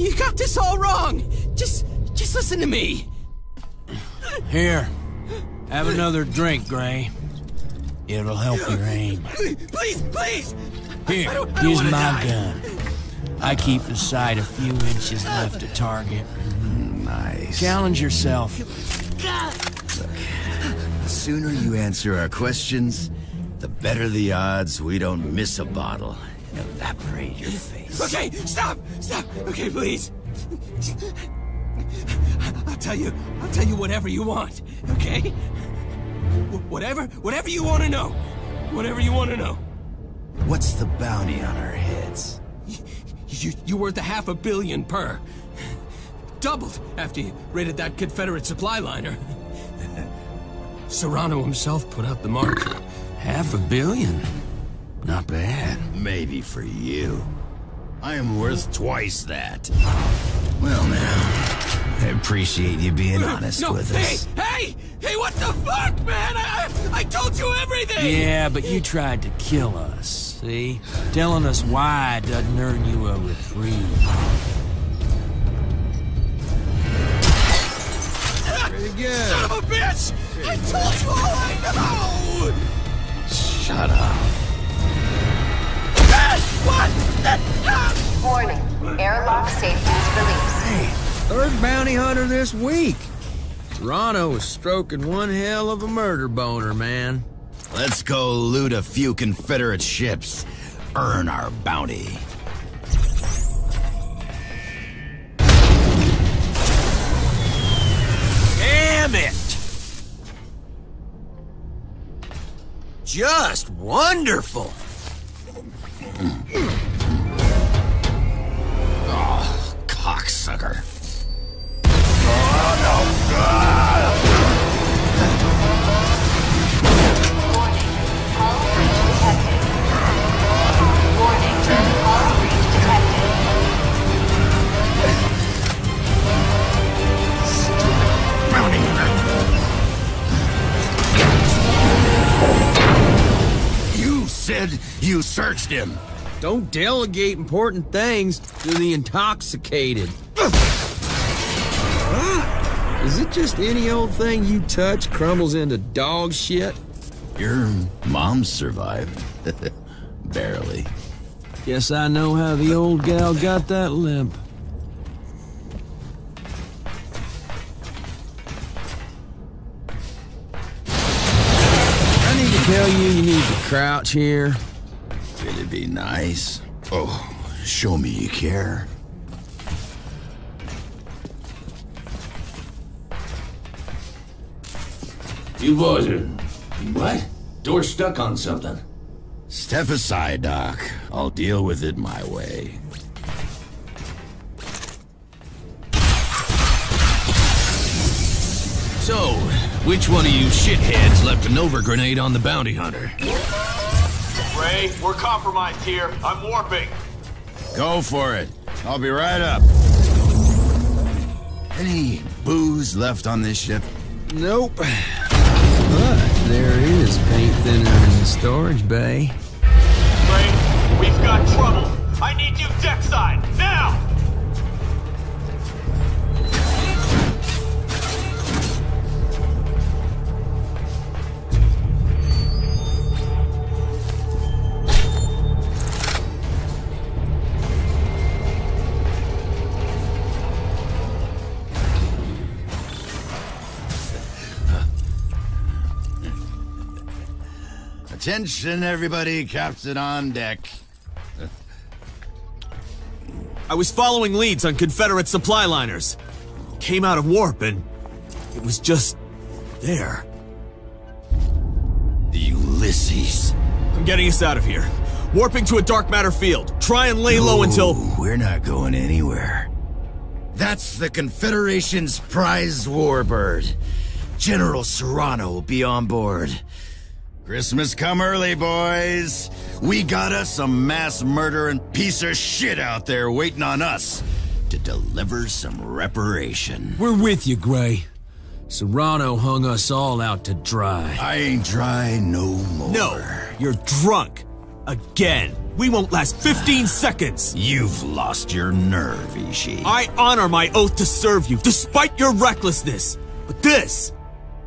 You got this all wrong! Just listen to me! Here. Have another drink, Gray. It'll help your aim. Please, please! Here, use my gun. I keep the sight a few inches left of target. Nice. Challenge yourself. Look, the sooner you answer our questions, the better the odds we don't miss a bottle and evaporate your face. Okay, stop! Stop! Okay, please! I'll tell you whatever you want, okay? Whatever you want to know. Whatever you want to know. What's the bounty on our heads? You worth $500 million per. Doubled after you raided that Confederate supply liner. Serrano himself put out the mark. $500 million? Not bad. Maybe for you. I am worth twice that. Well now, I appreciate you being honest with us. Hey, what the fuck, man? I told you everything! Yeah, but you tried to kill us, see? Telling us why doesn't earn you a reprieve. Son of a bitch! I told you all I know! Shut up. What? Warning. Airlock safeties released. Hey, third bounty hunter this week. Toronto is stroking one hell of a murder boner, man. Let's go loot a few Confederate ships. Earn our bounty. Damn it! Just wonderful! Oh, cocksucker. You searched him. Don't delegate important things to the intoxicated. Is it just any old thing you touch crumbles into dog shit? Your mom survived. Barely. Guess I know how the old gal got that limp. Tell you need to crouch here. It'd be nice. Oh, show me you care. You boys are... What? Door stuck on something. Step aside, Doc. I'll deal with it my way. So, which one of you shitheads left an over-grenade on the bounty hunter? Ray, we're compromised here. I'm warping. Go for it. I'll be right up. Any booze left on this ship? Nope. But there is paint thinner in the storage bay. Ray, we've got trouble. I need you deckside, now! Attention, everybody, captain on deck. I was following leads on Confederate supply liners. Came out of warp and it was just there. The Ulysses. I'm getting us out of here. Warping to a dark matter field. Try and lay low until... We're not going anywhere. That's the Confederation's prize warbird. General Serrano will be on board. Christmas come early, boys. We got us some mass murdering piece of shit out there waiting on us to deliver some reparation. We're with you, Gray. Serrano hung us all out to dry. I ain't dry no more. No, you're drunk. Again. We won't last 15 seconds! You've lost your nerve, Ishii. I honor my oath to serve you, despite your recklessness. But this...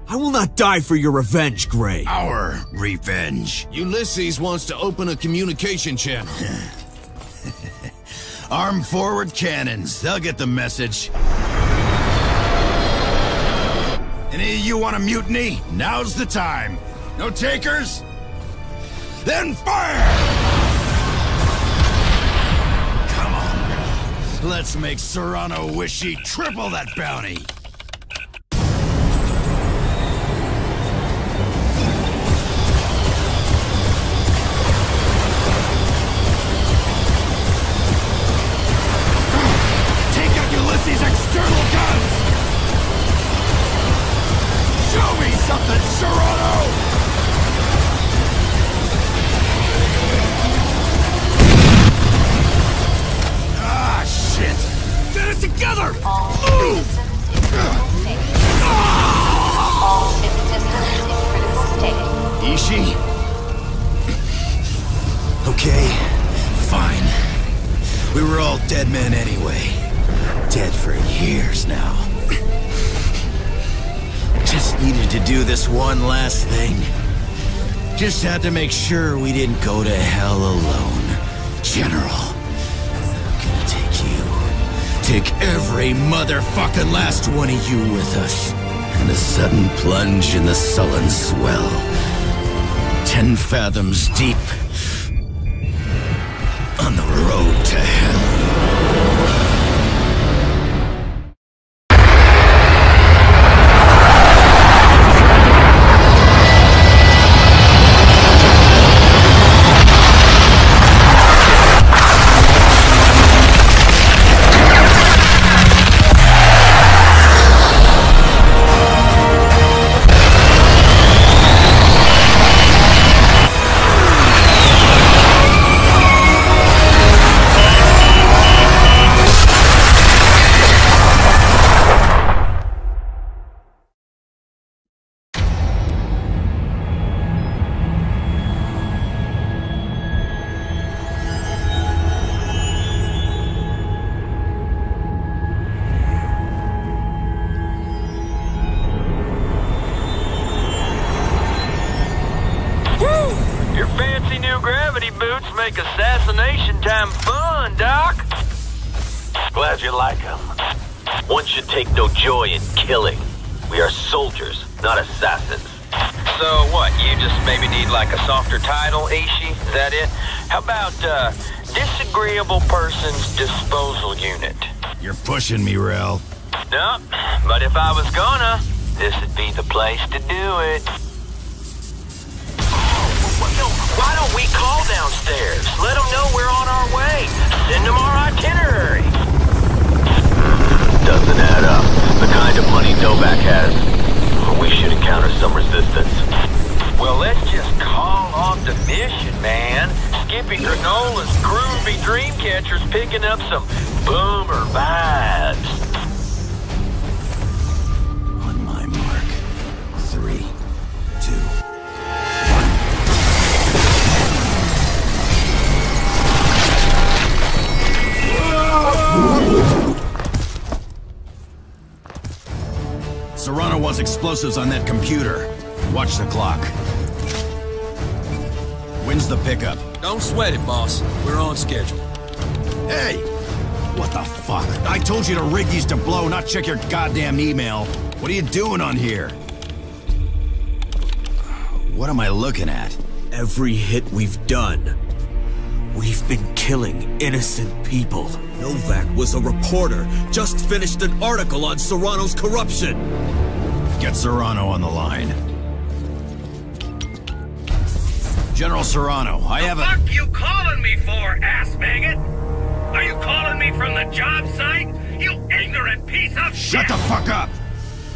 I will not die for your revenge, Gray. Our revenge. Ulysses wants to open a communication channel. Arm forward cannons. They'll get the message. Any of you want a mutiny? Now's the time. No takers? Then fire! Come on, let's make Serrano wish he triple that bounty. Just had to make sure we didn't go to hell alone. General, I'm gonna take you. Take every motherfucking last one of you with us. And a sudden plunge in the sullen swell. 10 fathoms deep. On the road to hell. Pushing me, Rell. Nope, but if I was gonna, this would be the place to do it. Why don't we call downstairs? Let them know we're on our way. Send them our itinerary. Doesn't add up. The kind of money Novak has. We should encounter some resistance. Well, let's just call off the mission, man. Skippy Granola's groovy dreamcatcher's picking up some boomer vibes. On my mark. 3, 2, 1. Serrano wants explosives on that computer. Watch the clock. When's the pickup? Don't sweat it, boss. We're on schedule. Hey! What the fuck? I told you to rig these to blow, not check your goddamn email. What are you doing on here? What am I looking at? Every hit we've done. We've been killing innocent people. Novak was a reporter. Just finished an article on Serrano's corruption. Get Serrano on the line. General Serrano, I have a... What the fuck you calling me for, ass maggot? Are you calling me from the job site? You ignorant piece of shit! Shut the fuck up!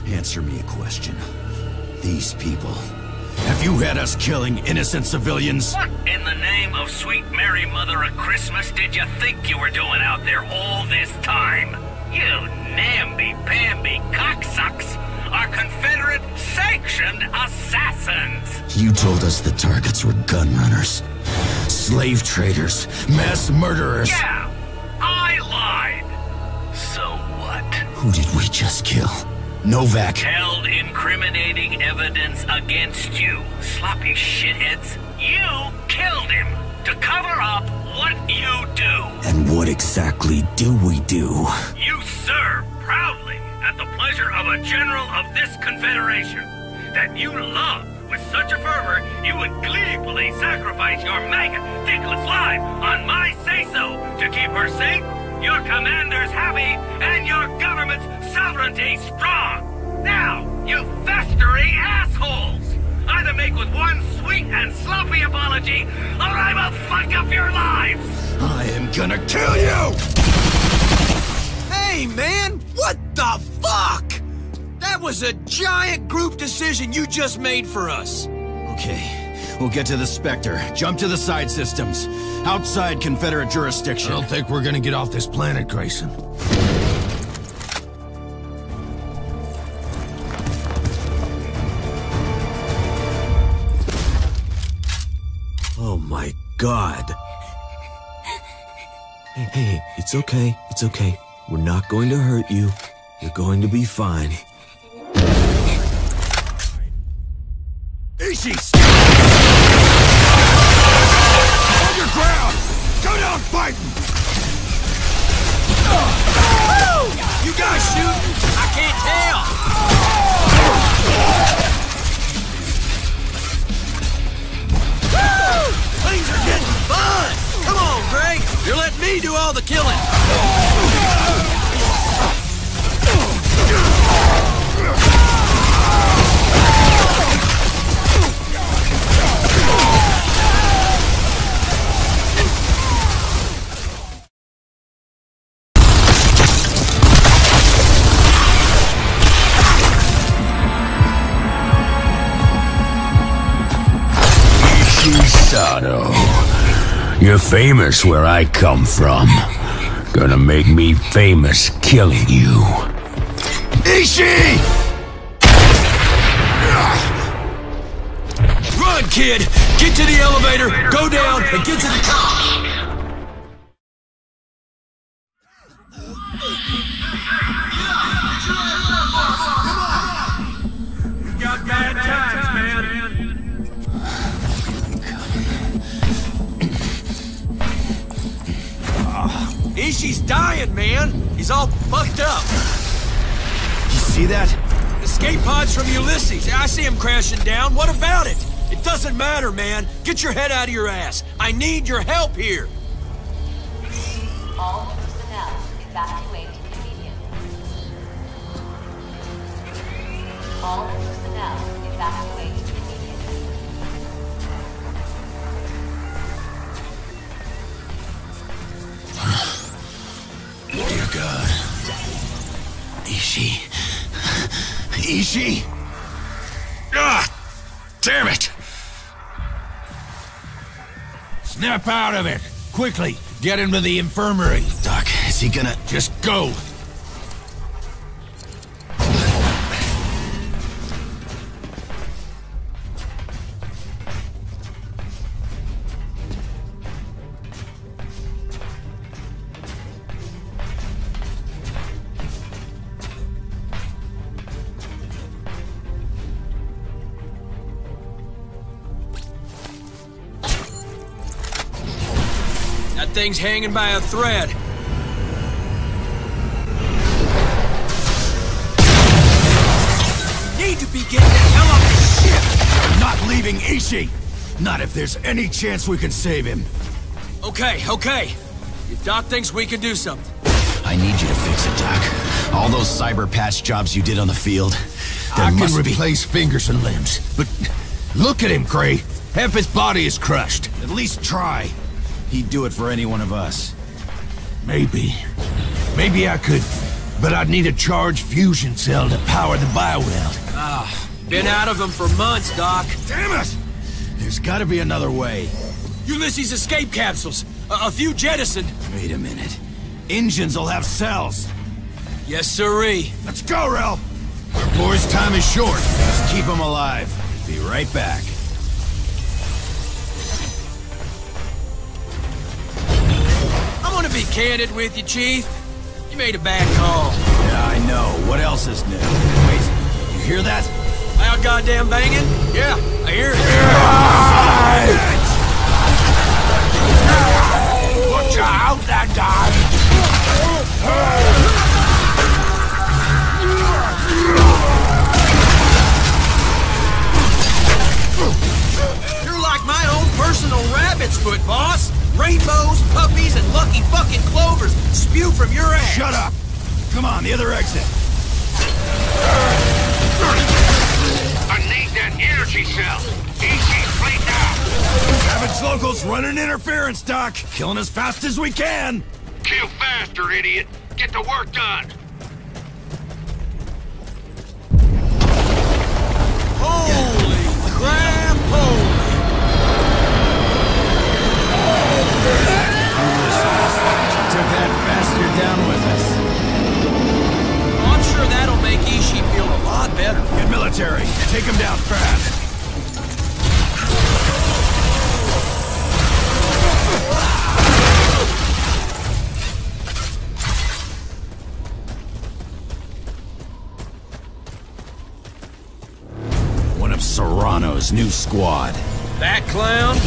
Answer me a question. These people... Have you had us killing innocent civilians? What in the name of sweet Mary Mother of Christmas did you think you were doing out there all this time? You namby-pamby cocksucks! Are Confederate sanctioned assassins! You told us the targets were gunrunners. Slave traders, mass murderers. Yeah, I lied. So what? Who did we just kill? Novak. Held incriminating evidence against you, sloppy shitheads. You killed him to cover up what you do. And what exactly do we do? You serve proudly at the pleasure of a general of this confederation that you love. With such a fervor, you would gleefully sacrifice your maggot, dickless life on my say-so to keep her safe, your commanders happy, and your government's sovereignty strong. Now, you festering assholes! Either make with one sweet and sloppy apology, or I will fuck up your lives! I am gonna kill you! Hey, man! What the fuck?! That was a giant group decision you just made for us! Okay, we'll get to the Spectre. Jump to the side systems. Outside Confederate jurisdiction. I don't think we're gonna get off this planet, Grayson. Oh my God. Hey, it's okay, it's okay. We're not going to hurt you. You're going to be fine. Ishii, stop! Hold your ground! Go down fighting! You guys shoot? I can't tell! Things are getting fun! Come on, Gray! You're letting me do all the killing! You're famous where I come from. Gonna make me famous killing you. Ishii! Run, kid! Get to the elevator, go down, and get to the top! We got bad times, man. Ishii's dying, man! He's all fucked up! You see that? Escape pods from Ulysses. I see him crashing down. What about it? It doesn't matter, man. Get your head out of your ass. I need your help here. All personnel evacuate immediately. All personnel evacuate immediately. Dear God. Ishii. Ishii! Ah! Damn it! Snap out of it! Quickly! Get him to the infirmary! Doc, is he gonna... Just go! Thing's hanging by a thread. Need to be getting the hell off this ship! I'm not leaving Ishii! Not if there's any chance we can save him. Okay, okay. If Doc thinks we can do something. I need you to fix it, Doc. All those cyber patch jobs you did on the field. I can replace fingers and limbs, but look at him, Gray. Half his body is crushed. At least try. He'd do it for any one of us. Maybe. Maybe I could, but I'd need a charged fusion cell to power the bioweld. Ah, been out of them for months, Doc. Damn it! There's gotta be another way. Ulysses' escape capsules. A few jettisoned. Wait a minute. Engines'll have cells. Yes, sirree. Let's go, Rell! Our boy's time is short. Let's keep him alive. Be right back. gonna be candid with you, Chief. You made a bad call. Yeah, I know. What else is new? Wait, you hear that? Loud goddamn banging? Yeah, I hear it. Yeah. Watch out, that guy! My own personal rabbit's foot, boss! Rainbows, puppies, and lucky fucking clovers spew from your ass! Shut up! Come on, the other exit! I need that energy cell! Ishii, flee now! Savage locals running interference, Doc! Killing as fast as we can! Kill faster, idiot! Get the work done! Holy crap! Holy! Took that bastard down with us. Well, I'm sure that'll make Ishii feel a lot better. Get military. Take him down fast. One of Serrano's new squad. That clown?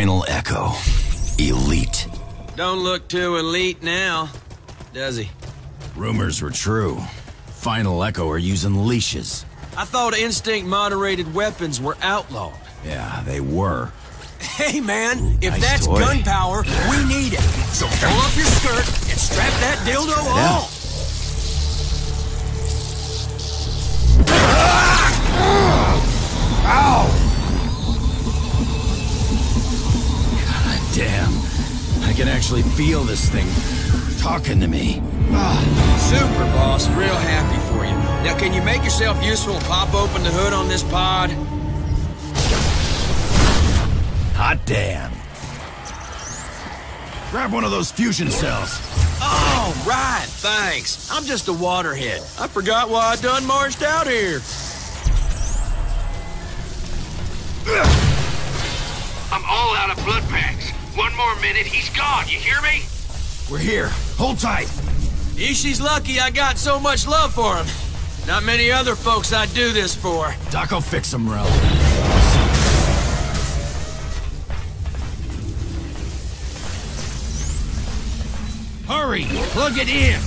Final Echo. Elite. Don't look too elite now, does he? Rumors were true. Final Echo are using leashes. I thought instinct-moderated weapons were outlawed. Yeah, they were. Hey, man, if nice that's toy. Gun power, we need it. So pull up your skirt and strap that dildo on. Ow! Damn, I can actually feel this thing talking to me. Super, boss. Real happy for you. Now, can you make yourself useful and pop open the hood on this pod? Hot damn. Grab one of those fusion cells. Oh, right. Thanks. I'm just a waterhead. I forgot why I done marched out here. I'm all out of blood packs. One more minute, he's gone, you hear me? We're here. Hold tight. Ishii's lucky I got so much love for him. Not many other folks I'd do this for. Doc will fix him, Rell. Hurry, plug it in.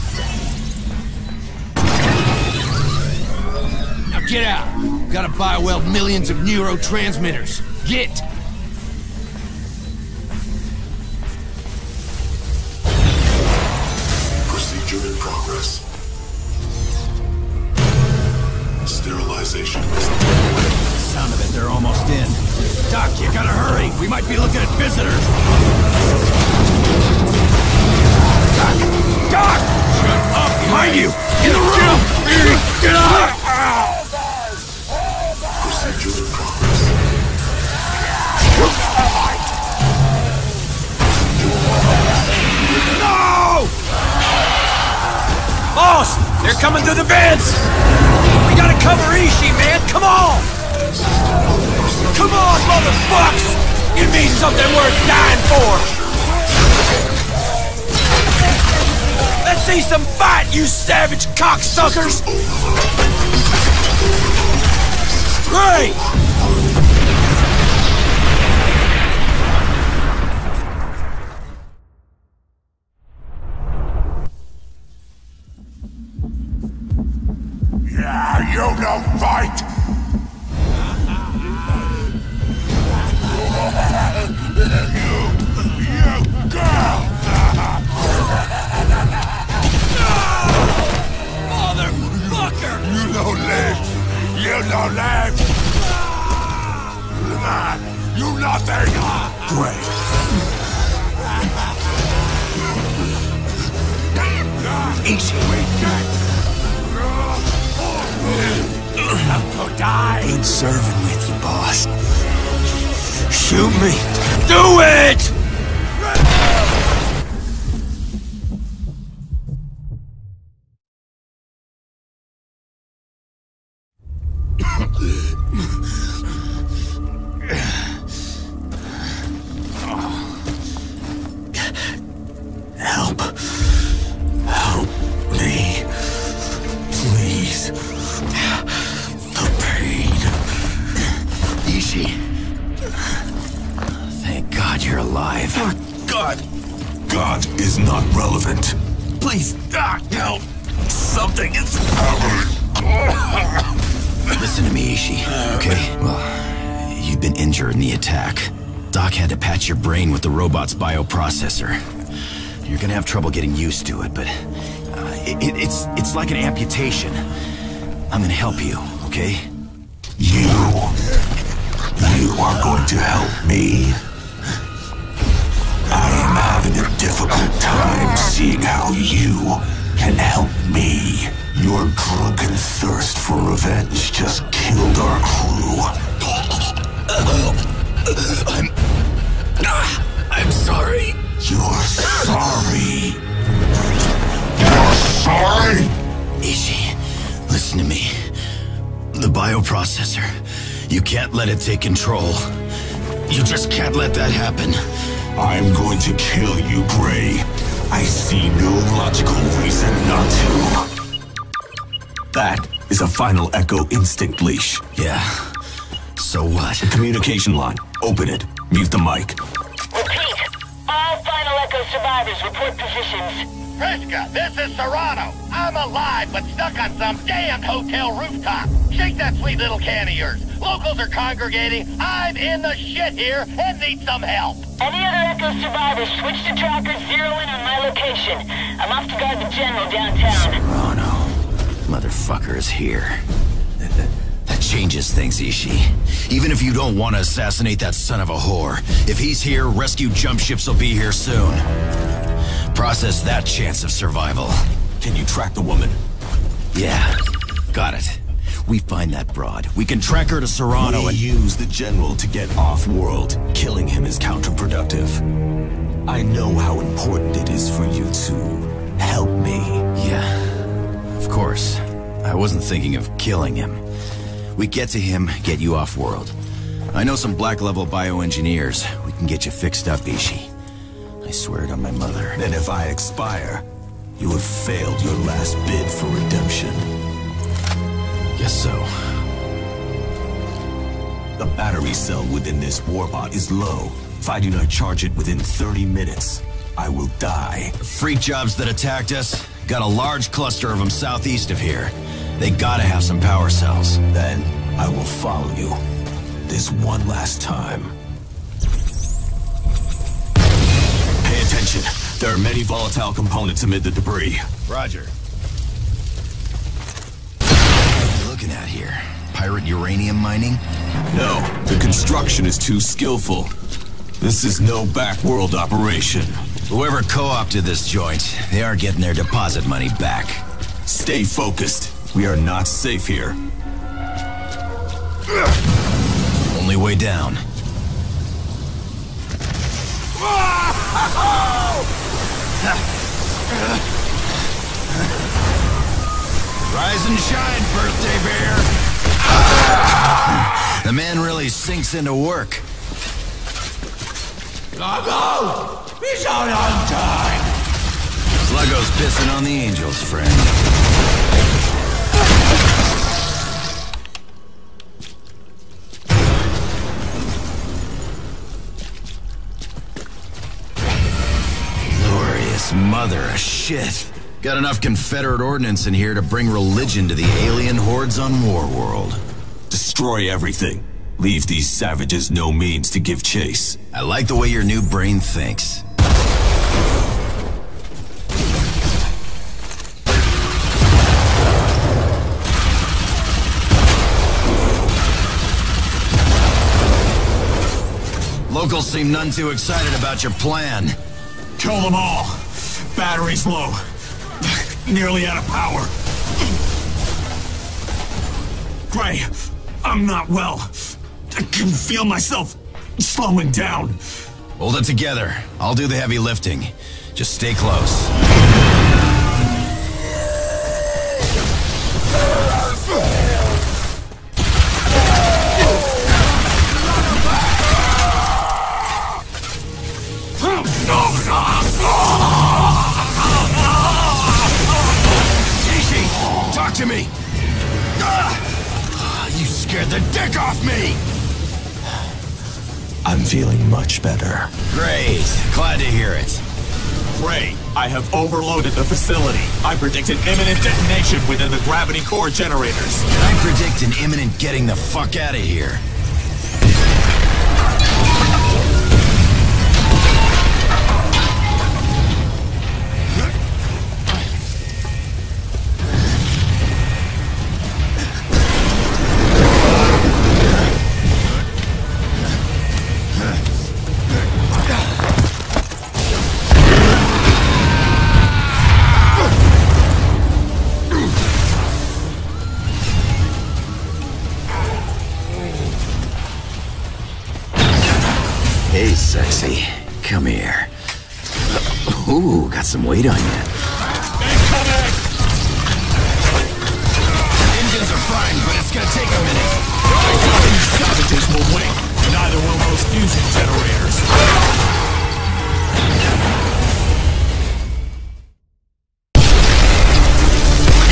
Now get out. Gotta bioweld millions of neurotransmitters. Get! In progress. Sterilization. Sound of it, they're almost in. Doc, you gotta hurry. We might be looking at visitors. Doc! Doc! Shut up! Behind you! In the room! Get up! Procedure in progress. No! Boss! They're coming through the vents! We gotta cover Ishii, man! Come on! Come on, motherfucks! Give me something worth dying for! Let's see some fight, you savage cocksuckers! Great! You don't fight! You go! Motherfucker! You don't live! You don't live! You nothing! Great! Eat die. Good serving with you, boss. Shoot me. Do it! Bioprocessor. You're gonna have trouble getting used to it, but it's like an amputation. I'm gonna help you, okay? You are going to help me. I am having a difficult time seeing how you can help me. Your drunken thirst for revenge just killed our crew. I'm sorry. You're sorry. You're sorry? Ishii, listen to me. The bioprocessor. You can't let it take control. You just can't let that happen. I'm going to kill you, Gray. I see no logical reason not to. That is a Final Echo instinct leash. Yeah. So what? The communication line. Open it. Mute the mic. Survivors, report positions. Prisca, this is Serrano. I'm alive, but stuck on some damned hotel rooftop. Shake that sweet little can of yours. Locals are congregating. I'm in the shit here and need some help. Any other Echo survivors, switch to tracker, zero in on my location. I'm off to guard the general downtown. Serrano. Motherfucker is here. That changes things, Ishii. Even if you don't want to assassinate that son of a whore, if he's here, rescue jump ships will be here soon. Process that chance of survival. Can you track the woman? Yeah, got it. We find that broad. We can track her to Serrano and use the general to get off-world. Killing him is counterproductive. I know how important it is for you to help me. Yeah, of course. I wasn't thinking of killing him. We get to him, get you off-world. I know some black-level bioengineers. We can get you fixed up, Ishii. I swear it on my mother. Then if I expire, you have failed your last bid for redemption. Guess so. The battery cell within this warbot is low. If I do not charge it within 30 minutes, I will die. The freak jobs that attacked us got a large cluster of them southeast of here. They gotta have some power cells. Then, I will follow you. This one last time. Pay attention. There are many volatile components amid the debris. Roger. What are you looking at here? Pirate uranium mining? No, the construction is too skillful. This is no backworld operation. Whoever co-opted this joint, they are getting their deposit money back. Stay focused. We are not safe here. Only way down. Rise and shine, birthday bear. The man really sinks into work. Sluggo! He's out on time! Sluggo's pissing on the angels, friend. Mother of shit. Got enough Confederate ordnance in here to bring religion to the alien hordes on Warworld. Destroy everything. Leave these savages no means to give chase. I like the way your new brain thinks. Locals seem none too excited about your plan. Kill them all. Battery's low. Nearly out of power. Gray, I'm not well. I can feel myself slowing down. Hold it together. I'll do the heavy lifting. Just stay close. Ishii, talk to me. You scared the dick off me. I'm feeling much better. Great. Glad to hear it. Ray, I have overloaded the facility. I predict an imminent detonation within the gravity core generators. And I predict an imminent getting the fuck out of here. Some weight on you. Incoming! Engines are primed, but it's gonna take a minute. These savages will win. Neither will those fusion generators.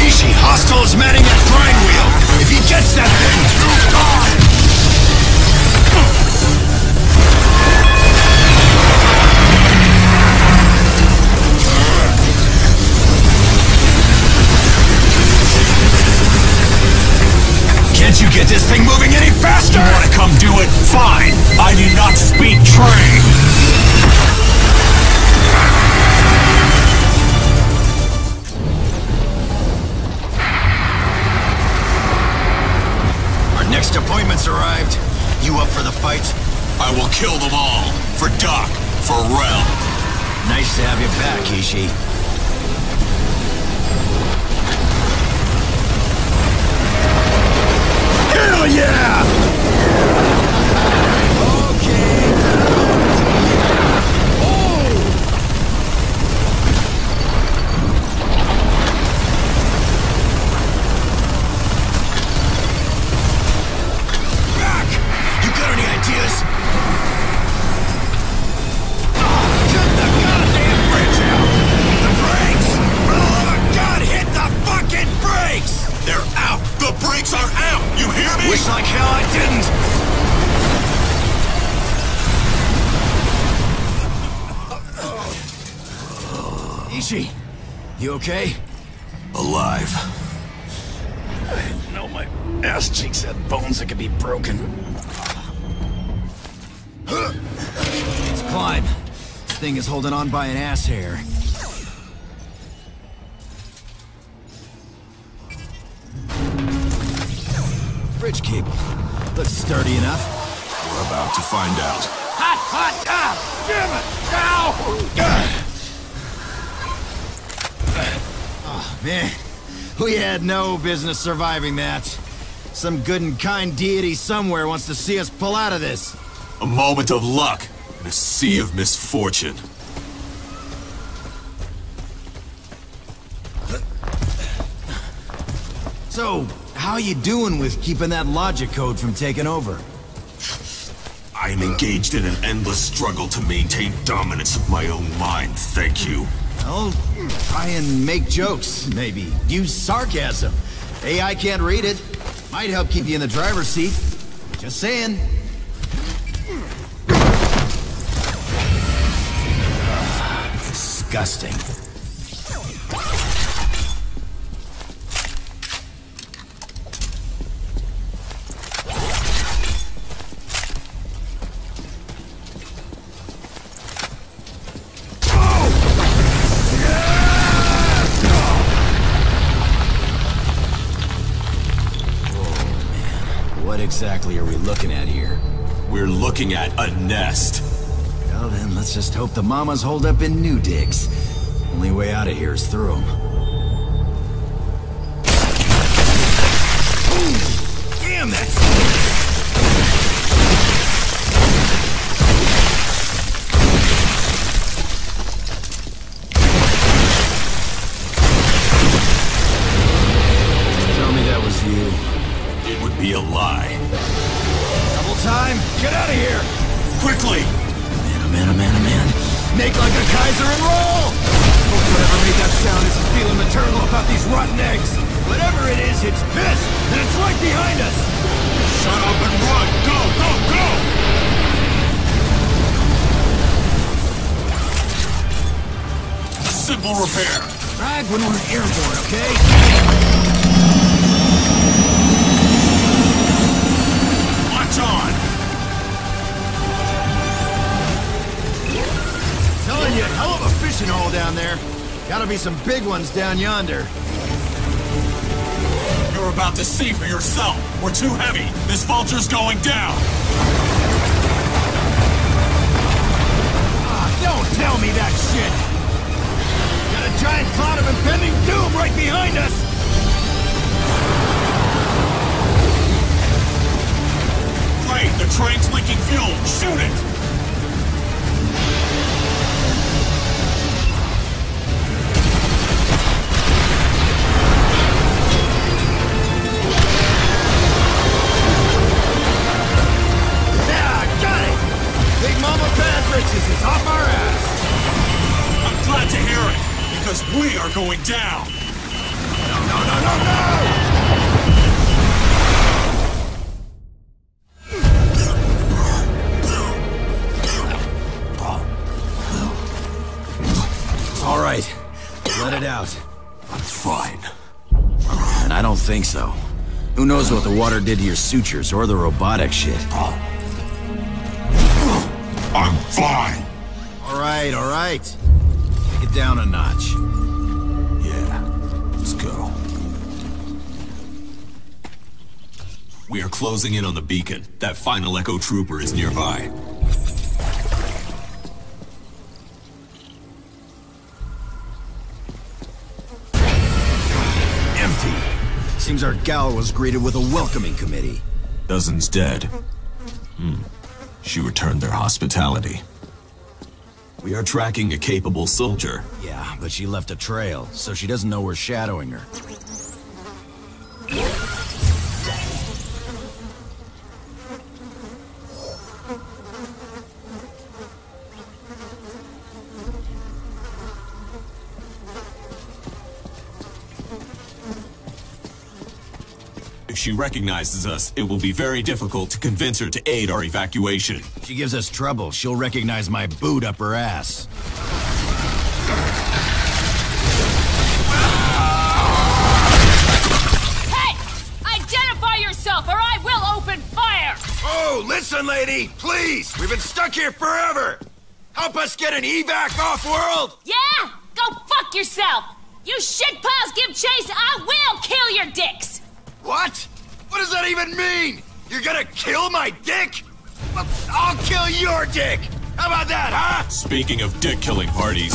Ishii hostile is manning that grind wheel. If he gets that thing, you're gone! You get this thing moving any faster? You want to come do it? Fine. I do not speak train. Our next appointment's arrived. You up for the fight? I will kill them all. For Doc. For Rell. Nice to have you back, Ishii. Hell yeah! Okay. Oh. Back! You got any ideas? Cut the goddamn bridge out! The brakes! For the love of God, hit the fucking brakes! They're out! The brakes are out! You hear me? Wish like hell I didn't! Ishii, you okay? Alive. I didn't know my ass cheeks had bones that could be broken. Let's climb. This thing is holding on by an ass hair. Bridge cable. Looks sturdy enough. We're about to find out. Hot! Ah! Damn it! Ow! Oh, man. We had no business surviving that. Some good and kind deity somewhere wants to see us pull out of this. A moment of luck in a sea of misfortune. So... how are you doing with keeping that logic code from taking over? I am engaged in an endless struggle to maintain dominance of my own mind, thank you. Well, try and make jokes, maybe. Use sarcasm. AI can't read it. Might help keep you in the driver's seat. Just saying. Disgusting. What exactly are we looking at here? We're looking at a nest. Well then, let's just hope the mamas hold up in new digs. Only way out of here is through them. Damn that! time! Get out of here! Quickly! Man, oh man, oh man, oh man. Make like a Kaiser and roll! Hope whatever made that sound isn't feeling maternal about these rotten eggs! Whatever it is, it's pissed! And it's right behind us! Shut up and run! Go, go, go! Simple repair! Rag when we're airborne, okay? On. Telling you, hell of a fishing hole down there. Gotta be some big ones down yonder. You're about to see for yourself. We're too heavy. This vulture's going down. Ah, don't tell me that shit. Got a giant cloud of impending doom right behind us. The train's leaking fuel! Shoot it! Yeah, got it! Big Mama Bad Riches is off our ass! I'm glad to hear it, because we are going down! No, no, no, no, no! Let it out. I'm fine. And I don't think so. Who knows what the water did to your sutures or the robotic shit. I'm fine. Alright, alright. Take it down a notch. Yeah, let's go. We are closing in on the beacon. That final Echo trooper is nearby. Seems our gal was greeted with a welcoming committee. Dozens dead. She returned their hospitality. We are tracking a capable soldier. Yeah, but she left a trail, so she doesn't know we're shadowing her. She recognizes us, it will be very difficult to convince her to aid our evacuation. She gives us trouble, she'll recognize my boot up her ass. Hey! Identify yourself or I will open fire! Oh, listen lady, please! We've been stuck here forever! Help us get an evac off-world! Yeah? Go fuck yourself! You shitpiles give chase, I will kill your dicks! What? What does that even mean? You're gonna kill my dick? Well, I'll kill your dick! How about that, huh? Speaking of dick-killing parties...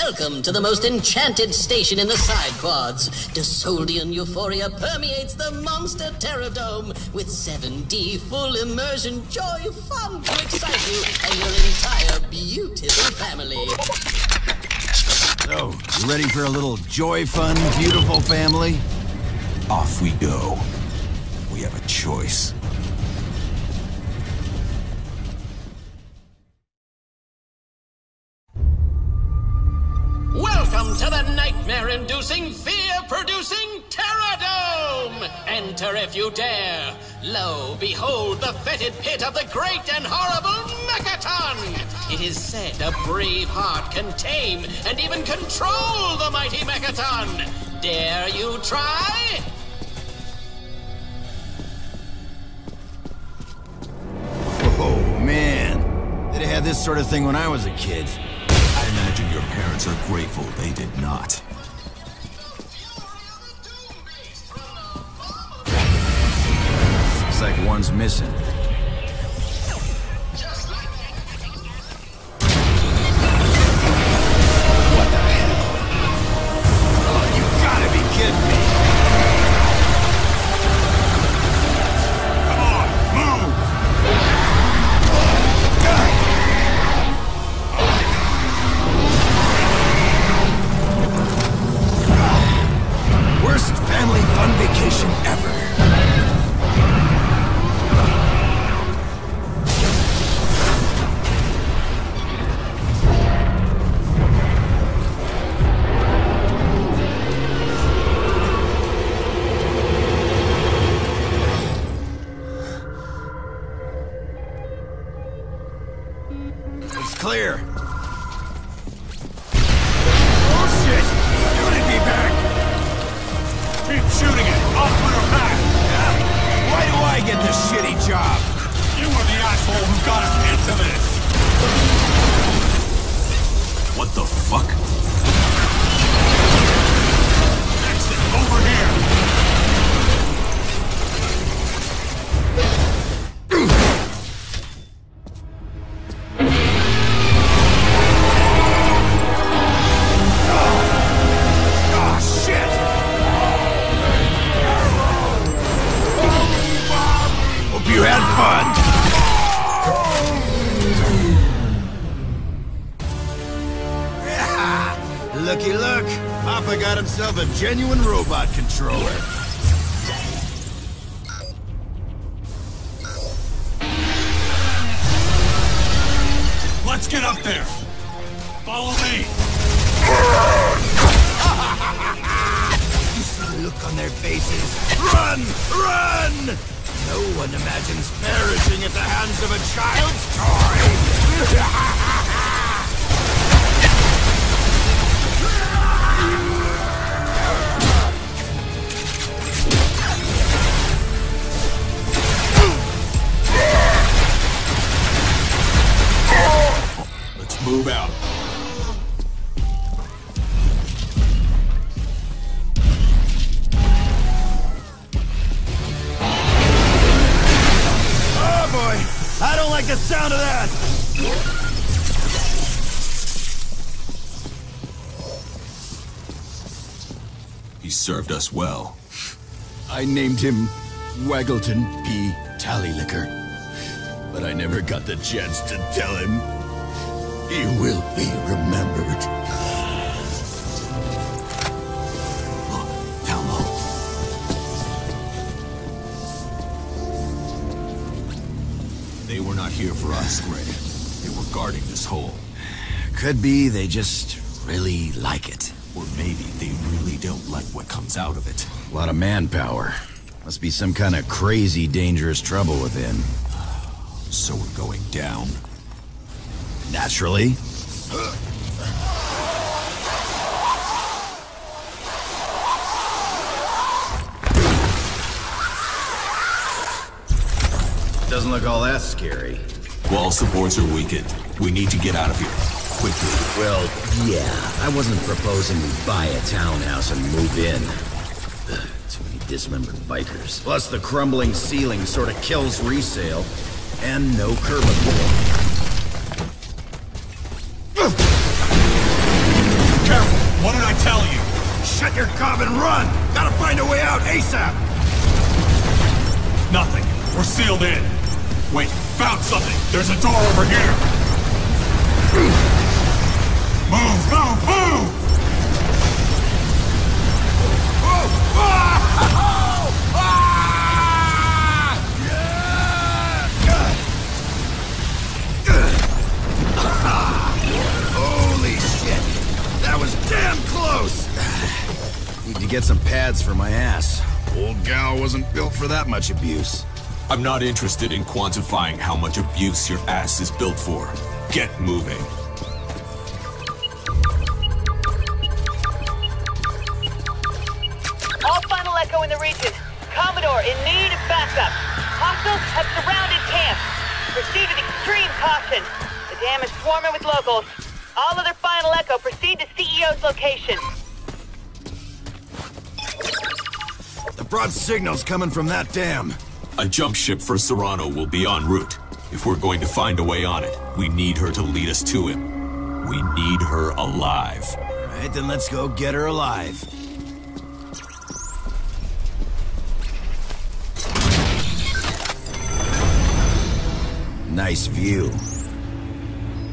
Welcome to the most enchanted station in the side quads. Desoldian euphoria permeates the monster Terror Dome with 7D full immersion joy, fun to excite you and your entire beautiful family. So, you ready for a little joy, fun, beautiful family? Off we go. We have a choice. Welcome to the nightmare-inducing, fear-producing Terra Dome! Enter if you dare! Lo, behold the fetid pit of the great and horrible Mechaton! It is said a brave heart can tame and even control the mighty Mechaton! Dare you try? Oh man, did I have this sort of thing when I was a kid. imagine your parents are grateful they did not. It's like one's missing. A genuine robot controller. Let's get up there. Follow me. You see the look on their faces. Run! Run! No one imagines perishing at the hands of a child's toy. Move out. Oh boy, I don't like the sound of that. He served us well. I named him Waggleton P. Tallylicker, but I never got the chance to tell him. He will be remembered. Look, down low. They were not here for us, Gray. They were guarding this hole. Could be they just really like it. Or maybe they really don't like what comes out of it. A lot of manpower. Must be some kind of crazy, dangerous trouble within. So we're going down. Naturally. Doesn't look all that scary. Wall supports are weakened. We need to get out of here. Quickly. Well, yeah. I wasn't proposing we buy a townhouse and move in. Ugh, too many dismembered bikers. Plus the crumbling ceiling sort of kills resale. And no curb appeal. Shut your cob and run! Gotta find a way out ASAP! Nothing. We're sealed in. Wait, found something! There's a door over here! Move, move, move! Oh! Ah! Oh! Ah! Yeah! Holy shit! That was damn close! Need to get some pads for my ass. Old gal wasn't built for that much abuse. I'm not interested in quantifying how much abuse your ass is built for. Get moving. All Final Echo in the region. Commodore in need of backup. Hostiles have surrounded camp. Proceed with extreme caution. The dam is swarming with locals. All other Final Final Echo, proceed to CEO's location. The broad signal's coming from that dam. A jump ship for Serrano will be en route. If we're going to find a way on it, we need her to lead us to him. We need her alive. All right, then let's go get her alive. Nice view.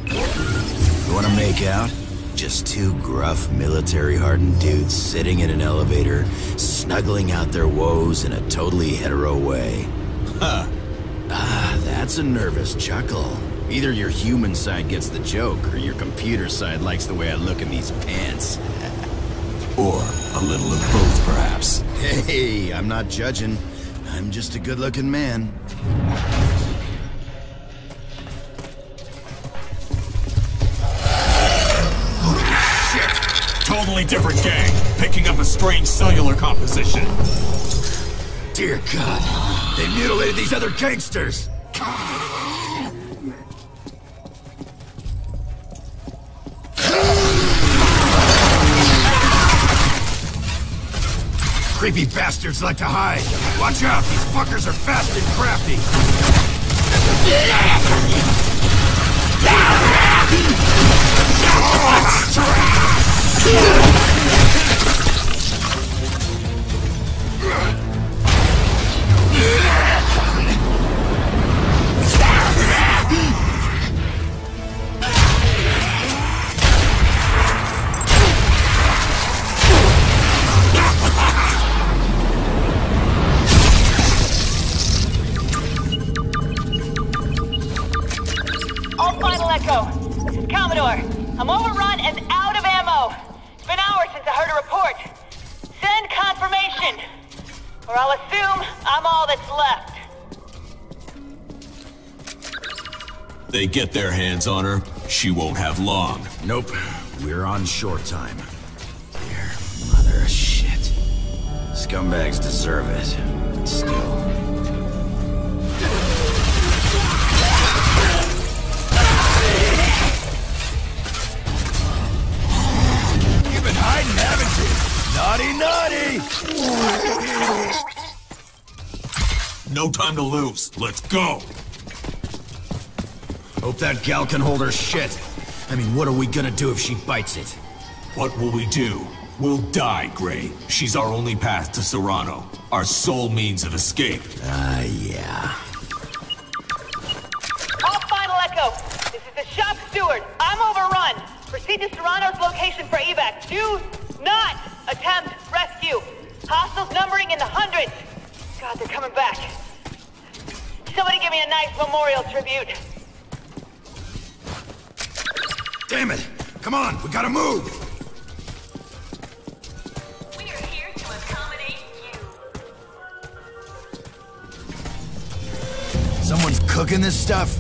You wanna make out? Just two gruff, military-hardened dudes sitting in an elevator, snuggling out their woes in a totally hetero way. Huh. Ah, that's a nervous chuckle. Either your human side gets the joke, or your computer side likes the way I look in these pants. Or a little of both, perhaps. Hey, I'm not judging. I'm just a good-looking man. Totally different gang, picking up a strange cellular composition. Dear God, they mutilated these other gangsters! Creepy bastards like to hide. Watch out, these fuckers are fast and crafty. All Final Echo, this is Commodore. I'm overrun and out of ammo. It's been hours since I heard a report. Send confirmation, or I'll assume I'm all that's left. They get their hands on her, she won't have long. Nope, we're on shore time. Dear mother of shit. Scumbags deserve it, but still. Naughty, naughty! No time to lose. Let's go! Hope that gal can hold her shit. I mean, what are we gonna do if she bites it? What will we do? We'll die, Gray. She's our only path to Serrano. Our sole means of escape. Yeah. All Final Echo. This is the shop steward. I'm overrun. Proceed to Serrano's location for evac. Do not attempt rescue. Hostiles numbering in the hundreds. God, they're coming back. Somebody give me a nice memorial tribute. Damn it! Come on, we gotta move! We are here to accommodate you. Someone's cooking this stuff?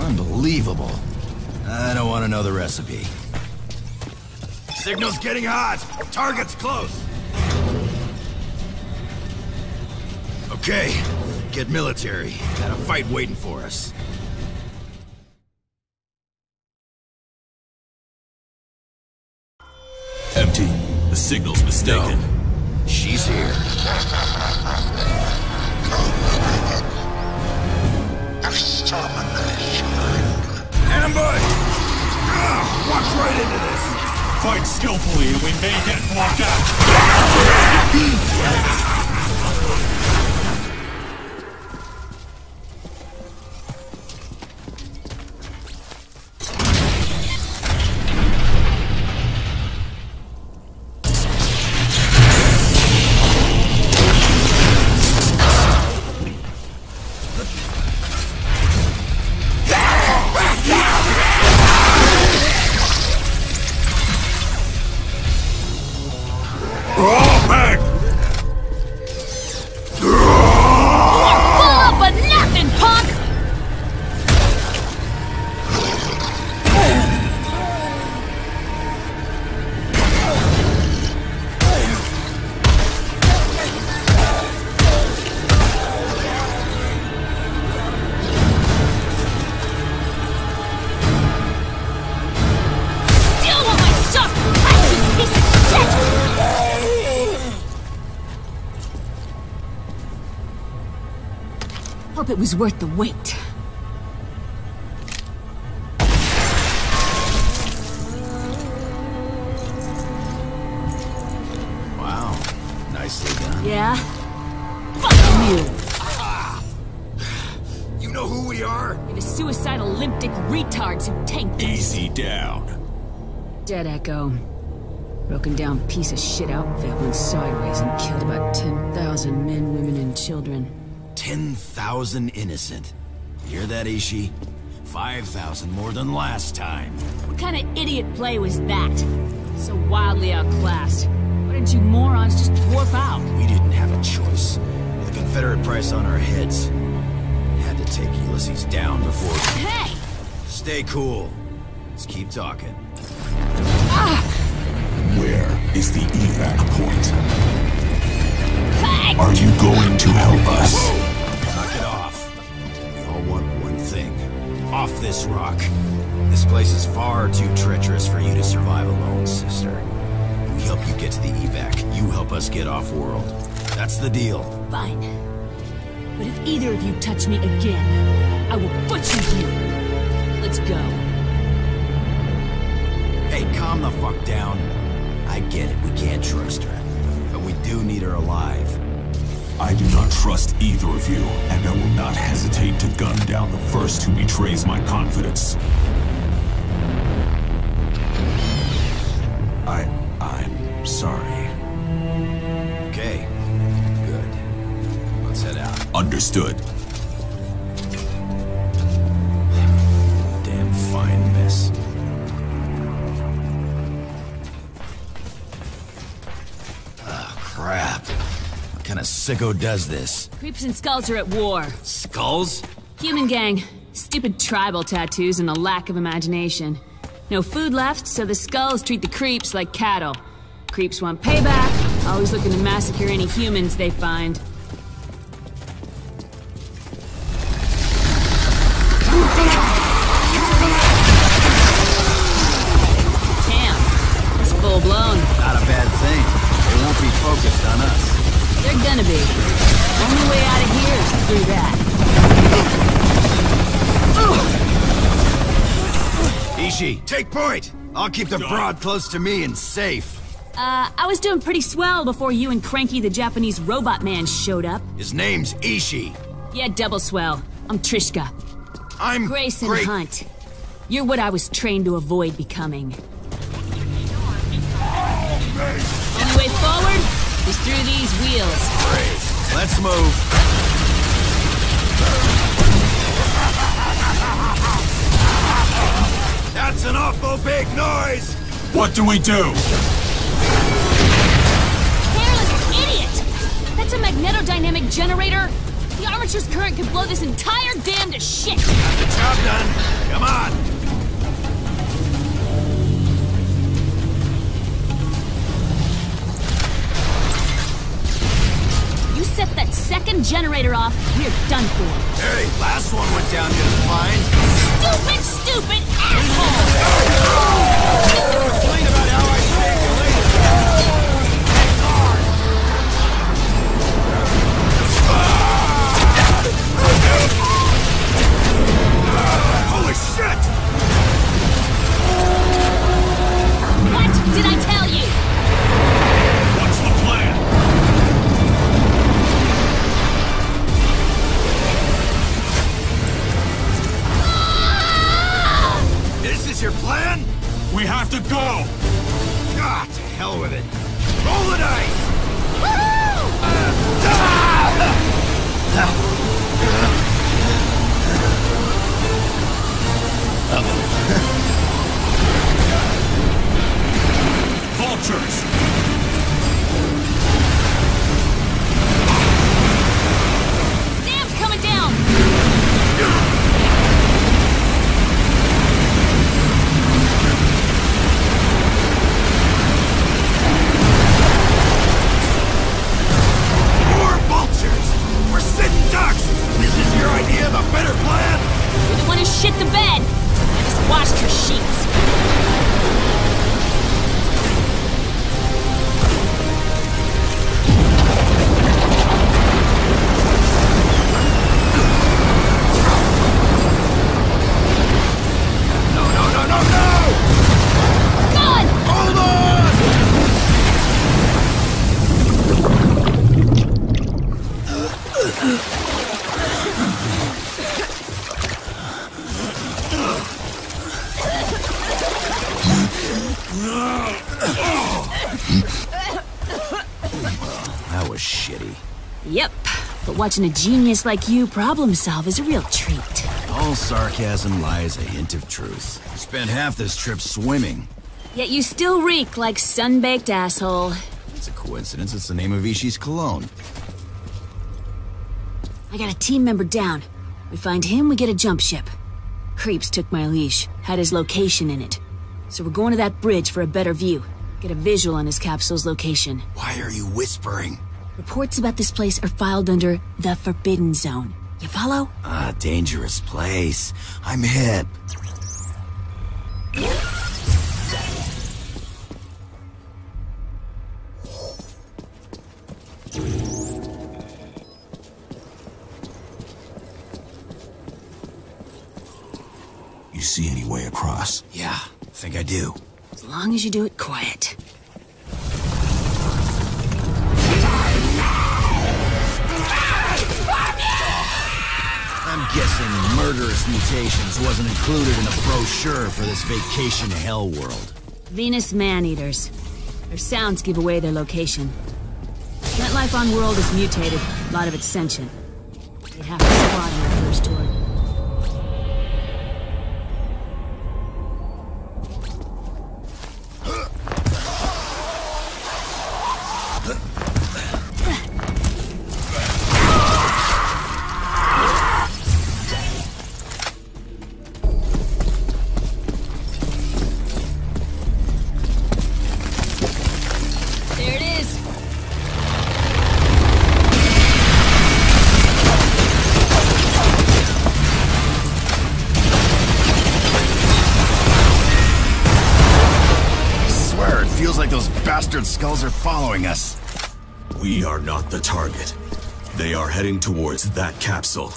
Unbelievable. I don't want to know the recipe. Signal's getting hot! Target's close! Okay, get military. Got a fight waiting for us. Empty. The signal's mistaken. No. She's here. Extermination. Ambush! Walk right into this! Fight skillfully, and we may get blocked out. hope it was worth the wait. Wow. Nicely done. Yeah? Fuck you! You know who we are? You're the suicidal limbic retards who tanked us. Easy down. Dead Echo. Broken down piece of shit outfit went sideways and killed about 10,000 men, women, and children. 10,000 innocent. Hear that, Ishii? 5,000 more than last time. What kind of idiot play was that? So wildly outclassed. Why didn't you morons just warp out? We didn't have a choice. With the Confederate price on our heads, had to take Ulysses down before... Hey! Stay cool. Let's keep talking. Ah! Where is the evac point? Are you going to help us? Knock it off. We all want one thing. Off this rock. This place is far too treacherous for you to survive alone, sister. We help you get to the evac. You help us get off world. That's the deal. Fine. But if either of you touch me again, I will butcher you. Let's go. Hey, calm the fuck down. I get it, we can't trust her, but we do need her alive. I do not trust either of you, and I will not hesitate to gun down the first who betrays my confidence. I'm sorry. Okay, good. Let's head out. Understood. Damn fine mess. Crap. What kind of sicko does this? Creeps and skulls are at war. Skulls? Human gang. Stupid tribal tattoos and a lack of imagination. No food left, so the skulls treat the creeps like cattle. Creeps want payback, always looking to massacre any humans they find. Damn. It's full-blown. Not a bad thing. Be focused on us. They're gonna be. Only way out of here is through that. Ishii, take point! I'll keep the broad close to me and safe. I was doing pretty swell before you and Cranky the Japanese robot man showed up. His name's Ishii. Yeah, double swell. I'm Trishka. I'm Grayson Hunt. You're what I was trained to avoid becoming. Only way forward is through these wheels. Great. Let's move. That's an awful big noise! What do we do? Careless idiot! That's a magnetodynamic generator! The armature's current could blow this entire dam to shit! Got the job done. Come on! Set that second generator off, we're done for. Hey, last one went down just fine. Stupid, stupid asshole! Complain about how I saved you later. Holy shit! What did I tell you? What's the plan? Your plan? We have to go! God, to hell with it. Roll the dice! Woohoo! Vultures! Dam's coming down! This is your idea of a better plan? You're the one who shit the bed. I just watched your shit. That was shitty. Yep, but watching a genius like you problem solve is a real treat. All sarcasm lies a hint of truth. Spent half this trip swimming. Yet you still reek like sun-baked asshole. It's a coincidence, it's the name of Ishii's cologne. I got a team member down. We find him, we get a jump ship. Creeps took my leash, had his location in it. So we're going to that bridge for a better view. Get a visual on his capsule's location. Why are you whispering? Reports about this place are filed under the Forbidden Zone. You follow? Ah, dangerous place. I'm hip. You see any way across? Yeah, I think I do. As long as you do it quiet. I'm guessing murderous mutations wasn't included in a brochure for this vacation hell world. Venus man-eaters. Their sounds give away their location. Plant life on world is mutated, a lot of it's sentient. They have to squat on the first order. Skulls are following us. We are not the target. They are heading towards that capsule.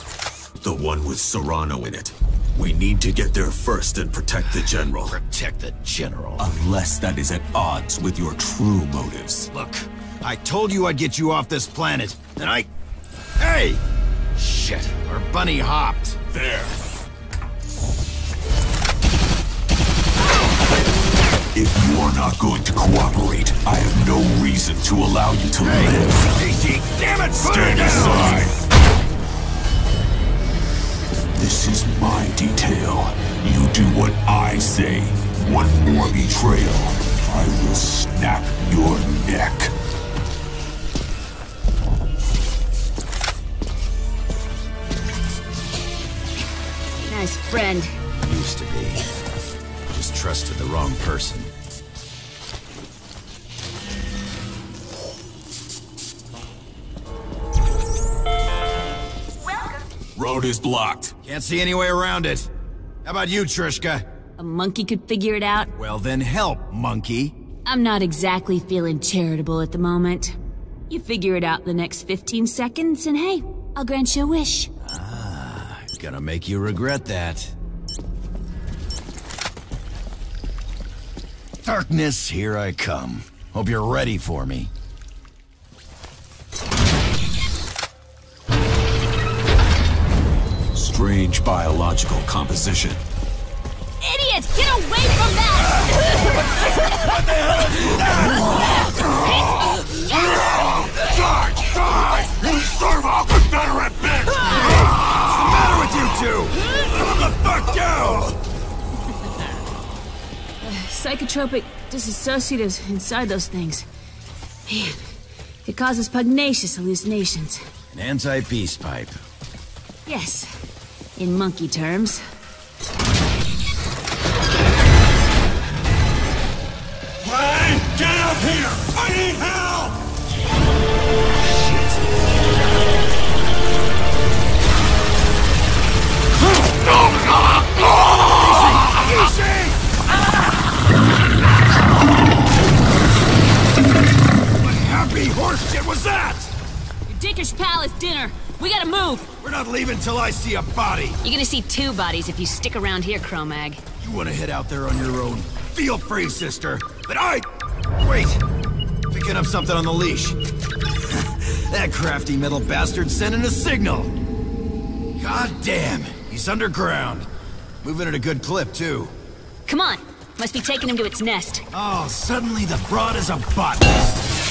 The one with Serrano in it. We need to get there first and protect the General. Protect the General? Unless that is at odds with your true motives. Look, I told you I'd get you off this planet, and I... Hey! Shit, our bunny hopped. There. If you're not going to cooperate, I have no reason to allow you to live. Ishii, damn it! Stand aside! This is my detail. You do what I say. One more betrayal, I will snap your neck. Nice friend. Used to be. Trusted the wrong person. Welcome. Road is blocked. Can't see any way around it. How about you, Trishka? A monkey could figure it out. Well then help, monkey. I'm not exactly feeling charitable at the moment. You figure it out in the next 15 seconds, and hey, I'll grant you a wish. Ah, gonna make you regret that. Darkness, here I come. Hope you're ready for me. Strange biological composition. Idiot! Get away from that! What the hell is that? Die! Die! You servo Confederate bitch! What's the matter with you two? Put the fuck down! Psychotropic dissociatives inside those things. Man, it causes pugnacious hallucinations. An anti-peace pipe. Yes, in monkey terms. Ray, get up here! I need help! Shit! Easy! Easy! What horse shit was that? Your dickish palace dinner. We gotta move. We're not leaving till I see a body. You're gonna see two bodies if you stick around here, Cro-Mag. You wanna head out there on your own? Feel free, sister. But I... Wait. Picking up something on the leash. That crafty metal bastard sending a signal. God damn. He's underground. Moving at a good clip, too. Come on. Must be taking him to its nest. Oh, suddenly the broad is a botanist.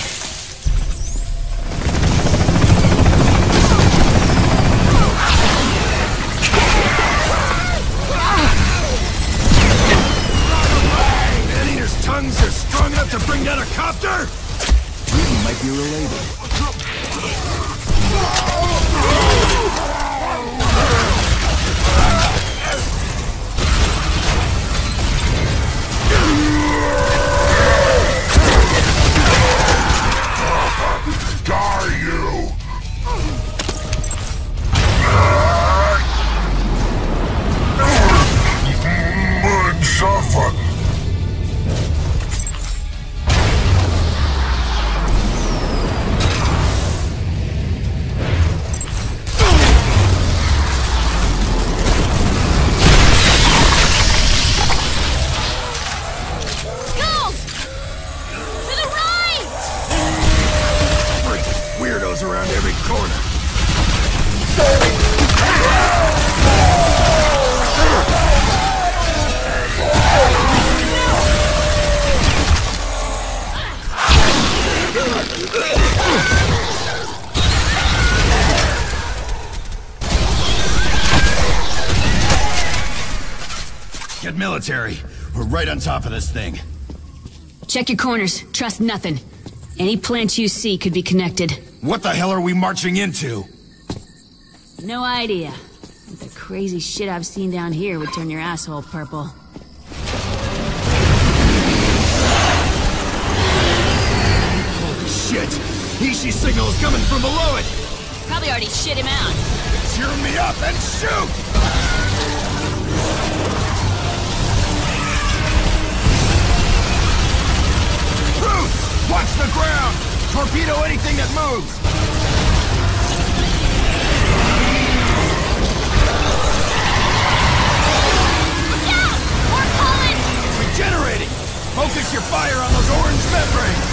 Tongues are strong enough to bring down a copter? You might be related. Die, you! Mud suffer! Around every corner. Get military. We're right on top of this thing. Check your corners. Trust nothing. Any plant you see could be connected. What the hell are we marching into? No idea. What the crazy shit I've seen down here would turn your asshole purple. Holy shit! Ishii signal is coming from below it! Probably already shit him out. Cheer me up and shoot! Bruce! Watch the ground! Torpedo anything that moves! Look out! We're coming! Regenerating! Focus your fire on those orange membranes!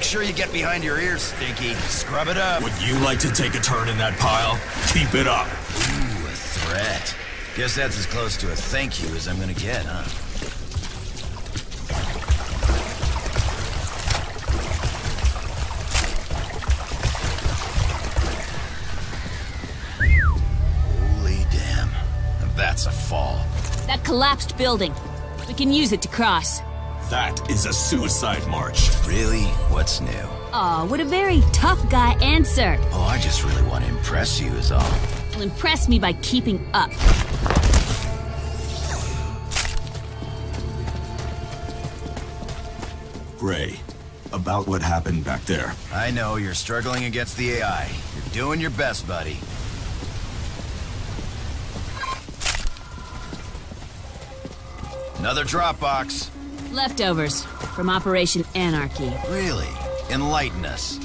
Sure you get behind your ears, Stinky. Scrub it up. Would you like to take a turn in that pile? Keep it up. Ooh, a threat. Guess that's as close to a thank you as I'm gonna get, huh? Holy damn. That's a fall. That collapsed building. We can use it to cross. That is a suicide march. Really? What's new? Aw, what a very tough guy answer. Oh, I just really want to impress you is all. Well, impress me by keeping up. Gray, about what happened back there. I know, you're struggling against the AI. You're doing your best, buddy. Another Dropbox. Leftovers from Operation Anarchy. Really? Enlighten us.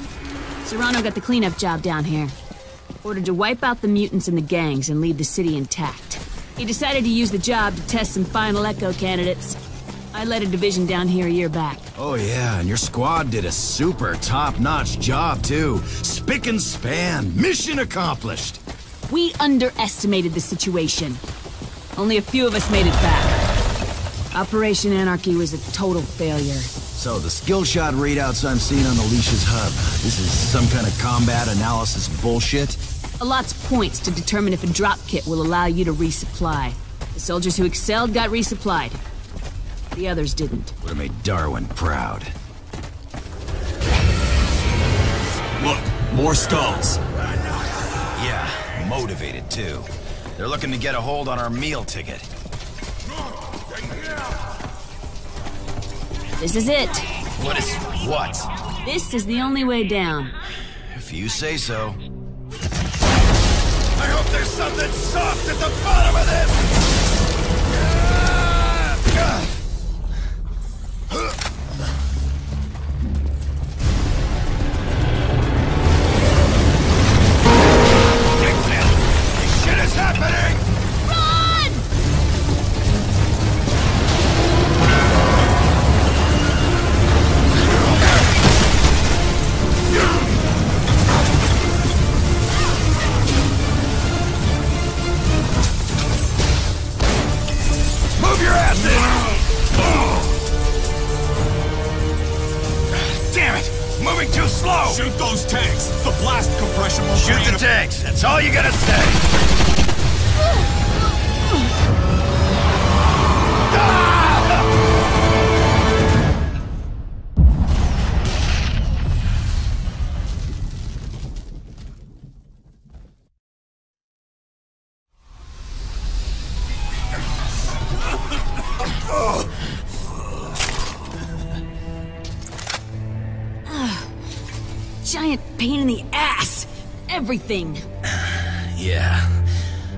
Serrano got the cleanup job down here. Ordered to wipe out the mutants and the gangs and leave the city intact. He decided to use the job to test some Final Echo candidates. I led a division down here a year back. Oh yeah, and your squad did a super top-notch job too. Spick and span. Mission accomplished. We underestimated the situation. Only a few of us made it back. Operation Anarchy was a total failure. So, the skill shot readouts I'm seeing on the Leash's hub, this is some kind of combat analysis bullshit? A lot's points to determine if a drop kit will allow you to resupply. The Soldiers who excelled got resupplied. The others didn't. Would have made Darwin proud. Look, more skulls. Yeah, motivated too. They're looking to get a hold on our meal ticket. This is it. What is what? This is the only way down. If you say so. I hope there's something soft at the bottom of this! Take that! This shit is happening! Run! Move your ass in! Damn it! Moving too slow! Shoot those tanks! The blast compression will shoot the tanks! That's all you gotta say! Pain in the ass! Everything! Yeah.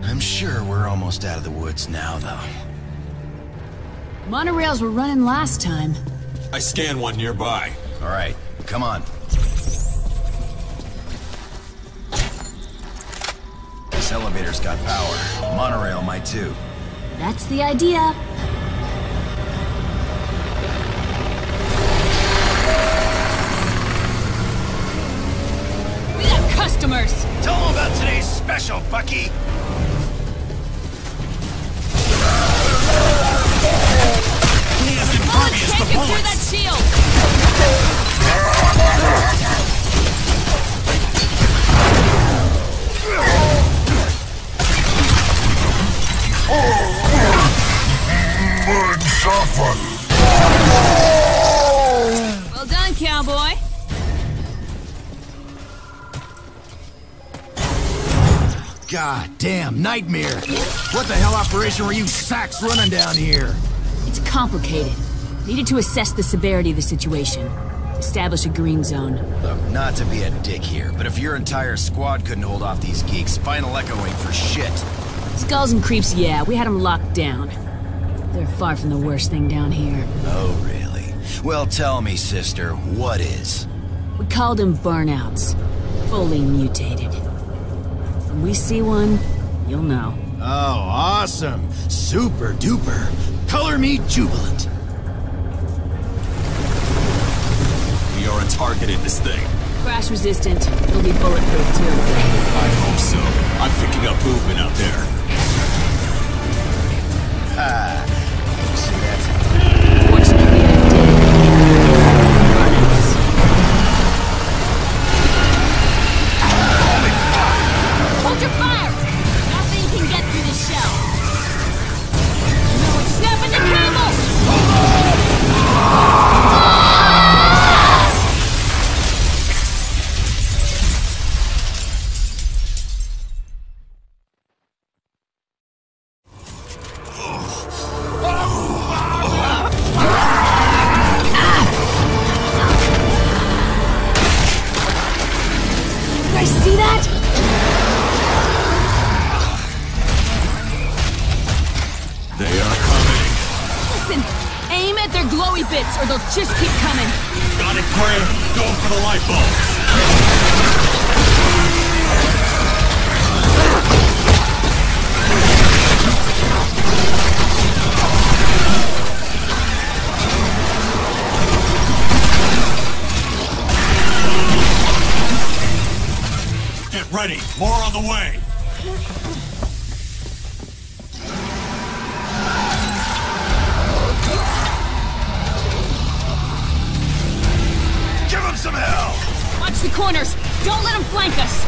I'm sure we're almost out of the woods now, though. Monorails were running last time. I scanned one nearby. Alright, come on. This elevator's got power. Monorail might too. That's the idea. Tell them about today's special, Bucky! He is impervious to bullets! Through that shield! Well done, cowboy! God damn, nightmare! What the hell operation were you sacks running down here? It's complicated. Needed to assess the severity of the situation. Establish a green zone. Look, not to be a dick here, but if your entire squad couldn't hold off these geeks, Final Echo ain't for shit. Skulls and creeps, yeah, we had them locked down. They're far from the worst thing down here. Oh, really? Well, tell me, sister, what is? We called them burnouts. Fully mutated. When we see one, you'll know. Oh, awesome! Super duper! Color me jubilant! We are a target in this thing. Crash resistant. It'll be bulletproof, too. I hope so. I'm picking up movement out there. Ah, shit. Fortunately, I did. Hold your fire! Nothing can get through this shell. No, snap into camel! Did I see that? Bits, or they'll just keep coming. Got it, Gray. Go for the light bulbs. Get ready. More on the way. Watch the corners! Don't let them flank us!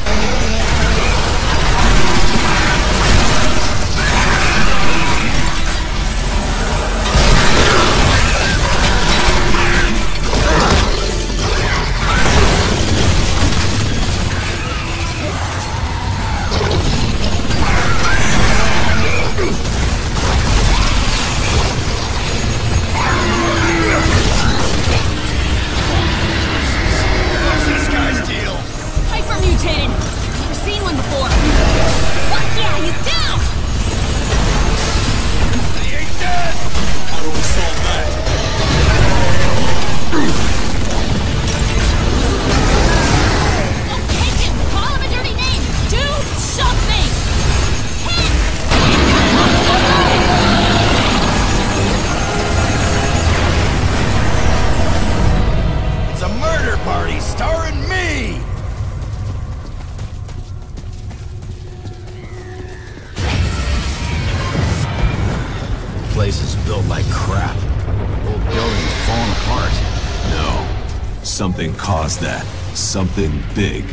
something caused that. Something big.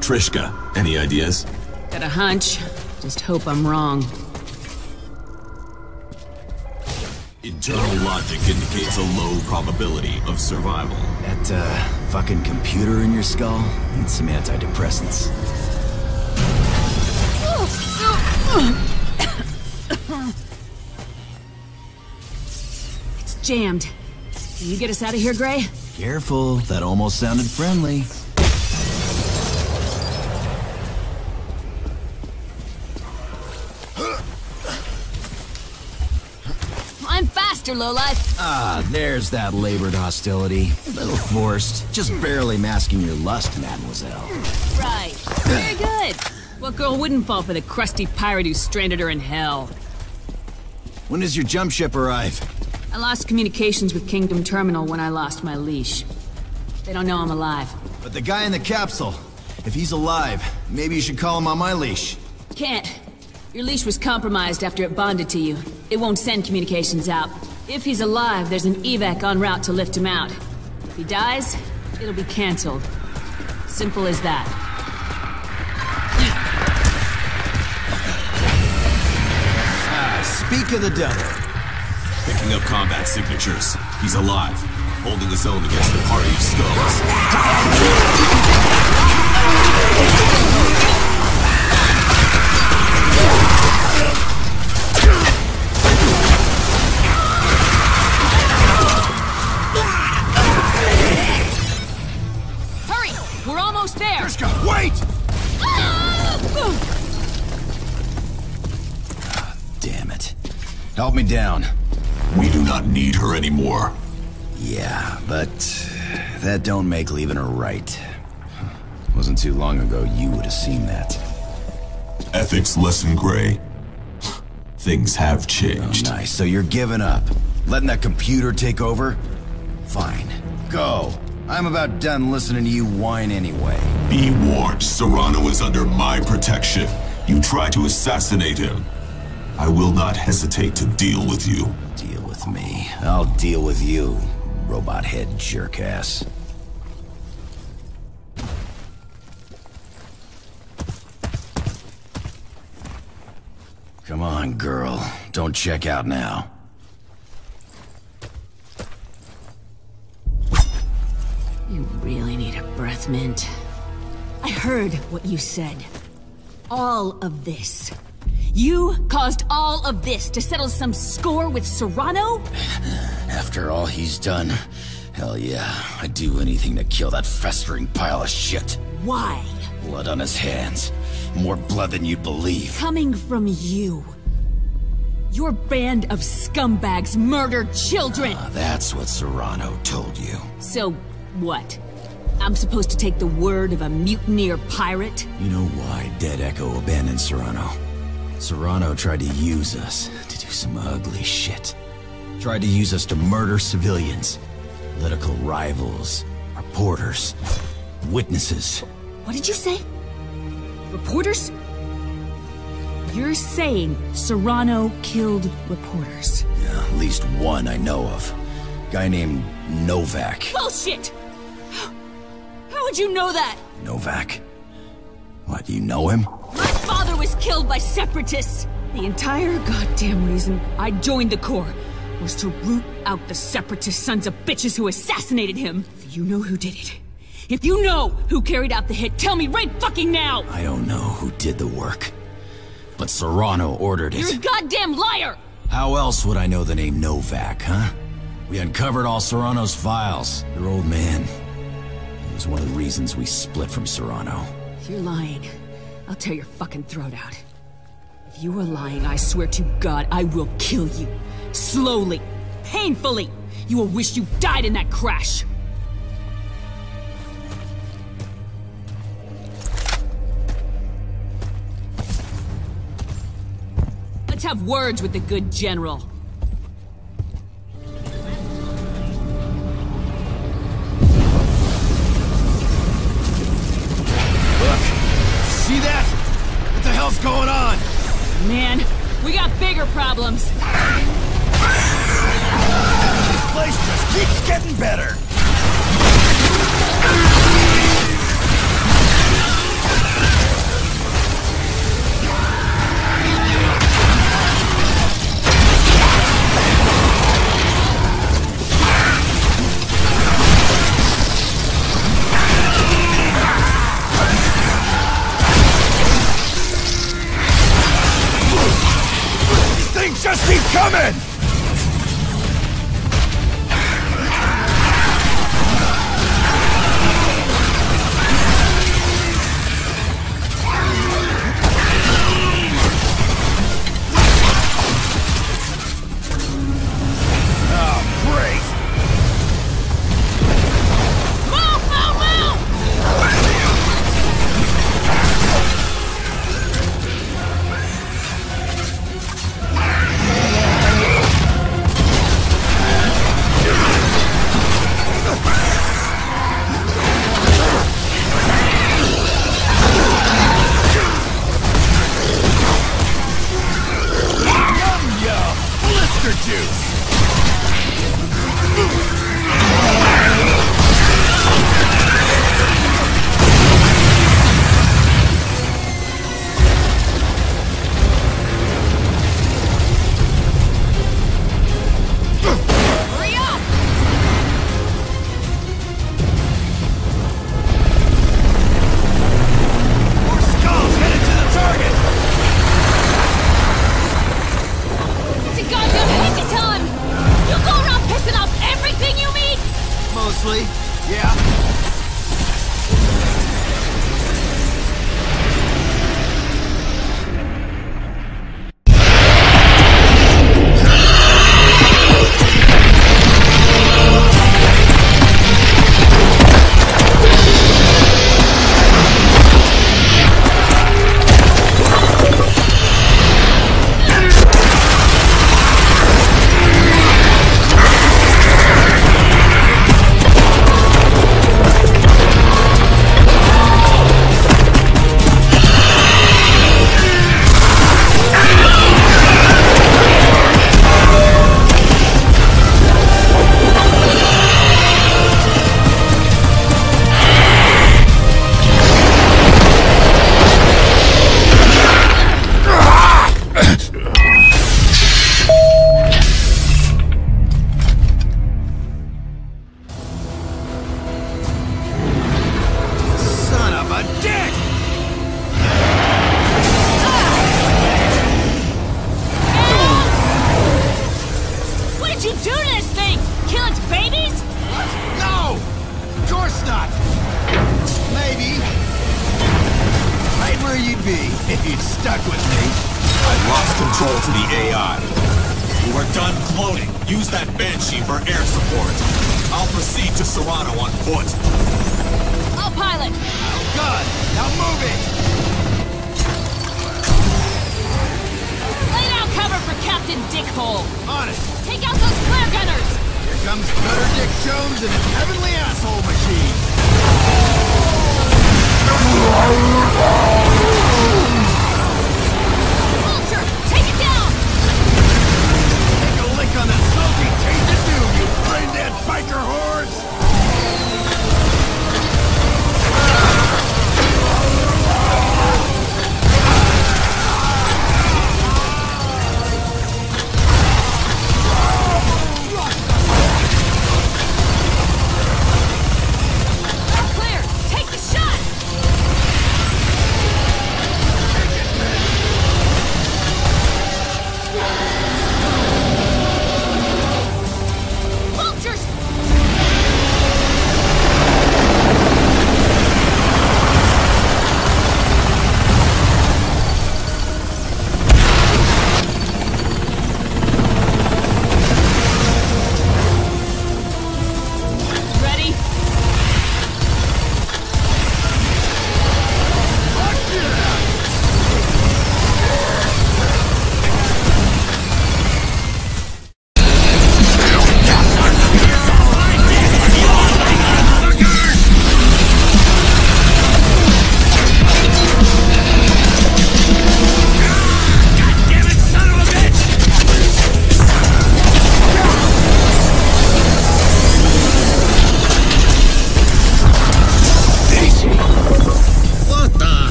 Trishka, any ideas? Got a hunch. Just hope I'm wrong. Internal logic indicates a low probability of survival. That, fucking computer in your skull needs some antidepressants. It's jammed. Can you get us out of here, Gray? Careful, that almost sounded friendly. Lowlife. Ah, there's that labored hostility. A little forced. Just barely masking your lust, mademoiselle. Right. Very good. What girl wouldn't fall for the crusty pirate who stranded her in hell? When does your jump ship arrive? I lost communications with Kingdom Terminal when I lost my leash. They don't know I'm alive. But the guy in the capsule, if he's alive, maybe you should call him on my leash. Can't. Your leash was compromised after it bonded to you. It won't send communications out. If he's alive, there's an evac en route to lift him out. If he dies, it'll be cancelled. Simple as that. Speak of the devil. Picking up combat signatures. He's alive. Holding his own against the party of skulls. There. Prisca, wait! Ah, damn it. Help me down. We do not need her anymore. Yeah, but that don't make leaving her right. Wasn't too long ago you would have seen that. Ethics lesson, Gray. Things have changed. Oh, nice. So you're giving up. Letting that computer take over? Fine. Go. I'm about done listening to you whine anyway. Be warned, Serrano is under my protection. You try to assassinate him. I will not hesitate to deal with you. Deal with me. I'll deal with you, robot head jerkass. Come on, girl. Don't check out now. You really need a breath mint. I heard what you said. All of this. You caused all of this to settle some score with Serrano? After all he's done, hell yeah, I'd do anything to kill that festering pile of shit. Why? Blood on his hands. More blood than you'd believe. Coming from you. Your band of scumbags murdered children. Ah, that's what Serrano told you. So... what? I'm supposed to take the word of a mutineer pirate? You know why Dead Echo abandoned Serrano? Serrano tried to use us to do some ugly shit. Tried to use us to murder civilians, political rivals, reporters, witnesses. What did you say? Reporters? You're saying Serrano killed reporters? Yeah, at least one I know of. Guy named Novak. Bullshit! How would you know that? Novak? What, do you know him? My father was killed by Separatists! The entire goddamn reason I joined the Corps was to root out the Separatist sons of bitches who assassinated him. If you know who did it, if you know who carried out the hit, tell me right fucking now! I don't know who did the work, but Serrano ordered it. You're a goddamn liar! How else would I know the name Novak, huh? We uncovered all Serrano's files. Your old man. It was one of the reasons we split from Serrano. If you're lying, I'll tear your fucking throat out. If you are lying, I swear to God, I will kill you. Slowly. Painfully. You will wish you died in that crash. Let's have words with the good general. See that? What the hell's going on? Man, we got bigger problems. This place just keeps getting better. Seriously? Yeah.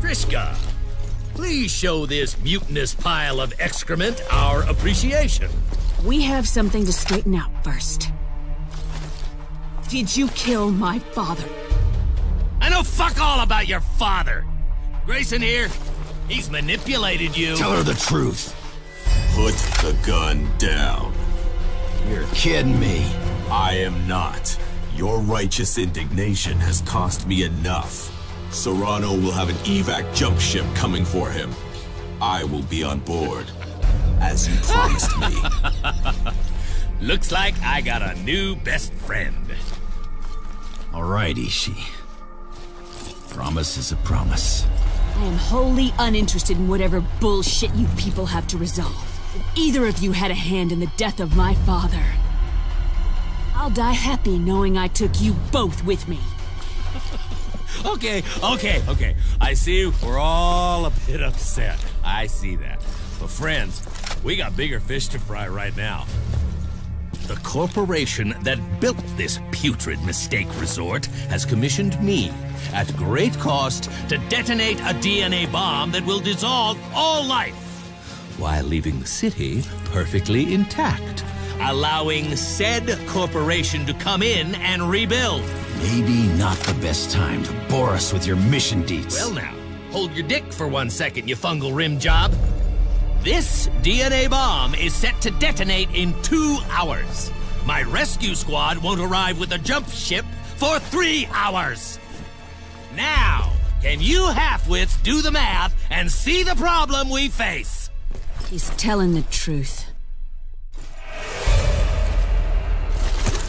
Prisca, please show this mutinous pile of excrement our appreciation. We have something to straighten out first. Did you kill my father? I know fuck all about your father. Grayson here, he's manipulated you. Tell her the truth. Put the gun down. You're kidding me. I am not. Your righteous indignation has cost me enough. Serrano will have an evac jump ship coming for him. I will be on board, as you promised me. Looks like I got a new best friend. All right, Ishii. Promise is a promise. I am wholly uninterested in whatever bullshit you people have to resolve. Either of you had a hand in the death of my father. I'll die happy knowing I took you both with me. Okay. I see we're all a bit upset. I see that. But friends, we got bigger fish to fry right now. The corporation that built this putrid mistake resort has commissioned me, at great cost, to detonate a DNA bomb that will dissolve all life, while leaving the city perfectly intact, allowing said corporation to come in and rebuild. Maybe not the best time to bore us with your mission deets. Well now, hold your dick for 1 second, you fungal rim job. This DNA bomb is set to detonate in 2 hours. My rescue squad won't arrive with a jump ship for 3 hours. Now, can you half-wits do the math and see the problem we face? He's telling the truth.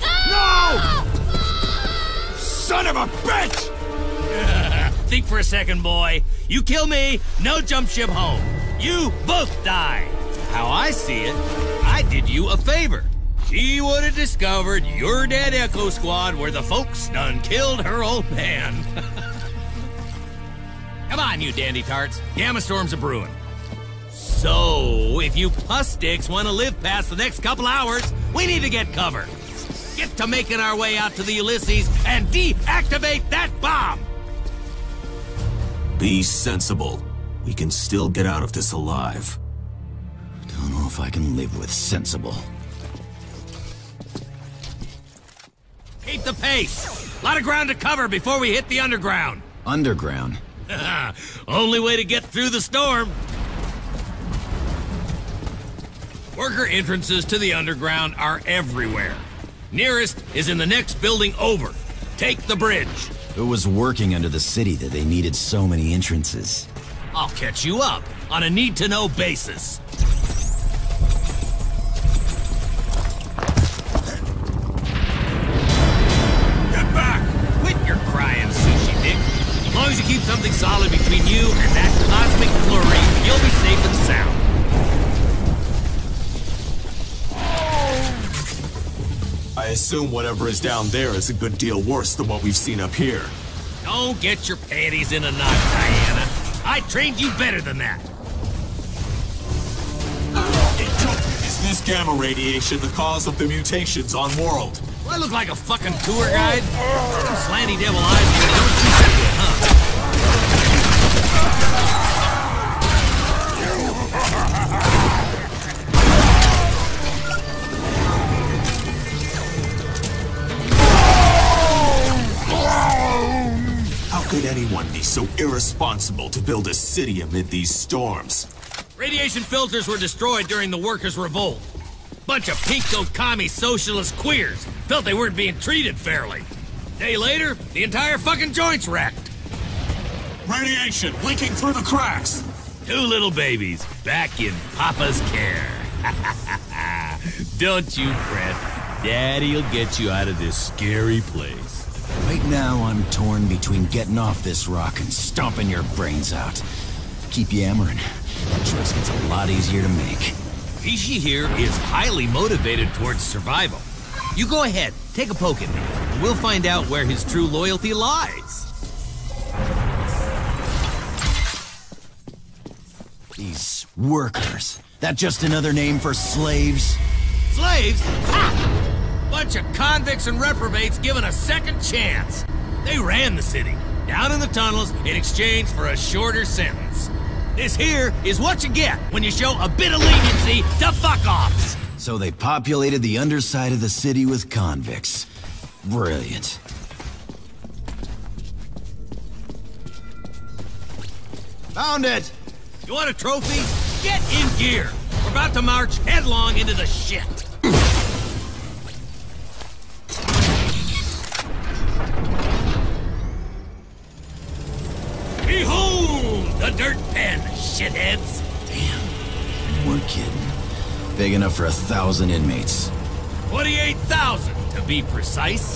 No! Son of a bitch! Think for a second, boy. You kill me, no jump ship home. You both die. How I see it, I did you a favor. She would have discovered your dead Echo Squad where the folks done killed her old man. Come on, you dandy tarts. Gamma storms are brewing. So, if you puss dicks want to live past the next couple hours, we need to get cover. Get to making our way out to the Ulysses and deactivate that bomb! Be sensible. We can still get out of this alive. Don't know if I can live with sensible. Keep the pace! A lot of ground to cover before we hit the underground. Underground? Only way to get through the storm. Worker entrances to the underground are everywhere. Nearest is in the next building over. Take the bridge. It was working under the city that they needed so many entrances. I'll catch you up on a need-to-know basis. Get back! Quit your crying, sushi dick. As long as you keep something solid between you and that cosmic flurry, you'll be safe and sound. I assume whatever is down there is a good deal worse than what we've seen up here. Don't get your panties in a knot, Diana. I trained you better than that. Is this gamma radiation the cause of the mutations on world? Do I look like a fucking tour guide? Some slanty devil eyes here don't see something, huh? Could anyone be so irresponsible to build a city amid these storms? Radiation filters were destroyed during the workers' revolt. Bunch of pinko commie socialist queers felt they weren't being treated fairly. Day later, the entire fucking joint's wrecked. Radiation leaking through the cracks. Two little babies back in Papa's care. Don't you fret. Daddy'll get you out of this scary place. Right now, I'm torn between getting off this rock and stomping your brains out. Keep yammering. That choice gets a lot easier to make. Ishii here is highly motivated towards survival. You go ahead, take a poke at him, and we'll find out where his true loyalty lies. These workers. That just another name for slaves? Slaves? Ha! Bunch of convicts and reprobates given a second chance. They ran the city, down in the tunnels, in exchange for a shorter sentence. This here is what you get when you show a bit of leniency to fuck-offs. So they populated the underside of the city with convicts. Brilliant. Found it! You want a trophy? Get in gear. We're about to march headlong into the shit. Behold the dirt pen, shitheads! Damn, we're kidding. Big enough for 1,000 inmates. 28,000, to be precise.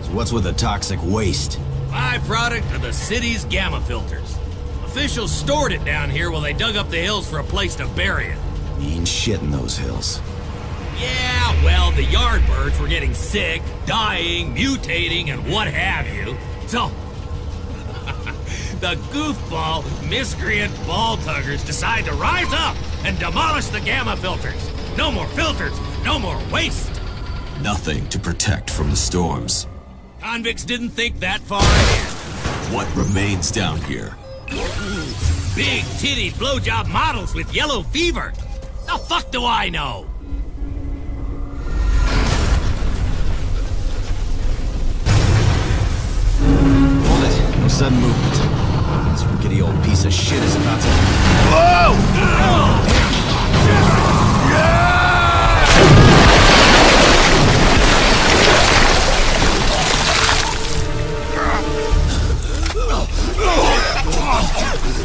So what's with the toxic waste? Byproduct of the city's gamma filters. Officials stored it down here while they dug up the hills for a place to bury it. Ain't shit in those hills. Yeah, well, the Yardbirds were getting sick, dying, mutating, and what have you. So, the goofball, miscreant ball-tuggers decide to rise up and demolish the gamma filters. No more filters, no more waste. Nothing to protect from the storms. Convicts didn't think that far ahead. What remains down here? Big titty blowjob models with yellow fever. The fuck do I know? Hold it. No sudden movement. This rickety old piece of shit is about to... Whoa!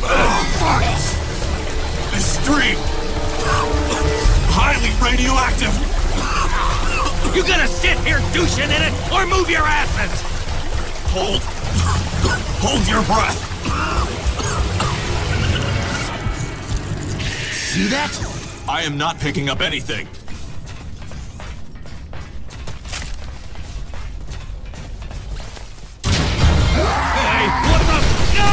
Oh, fuck! This stream! Highly radioactive! You gonna sit here douching in it, or move your asses? Hold your breath! See that? I am not picking up anything. Hey, what the... No!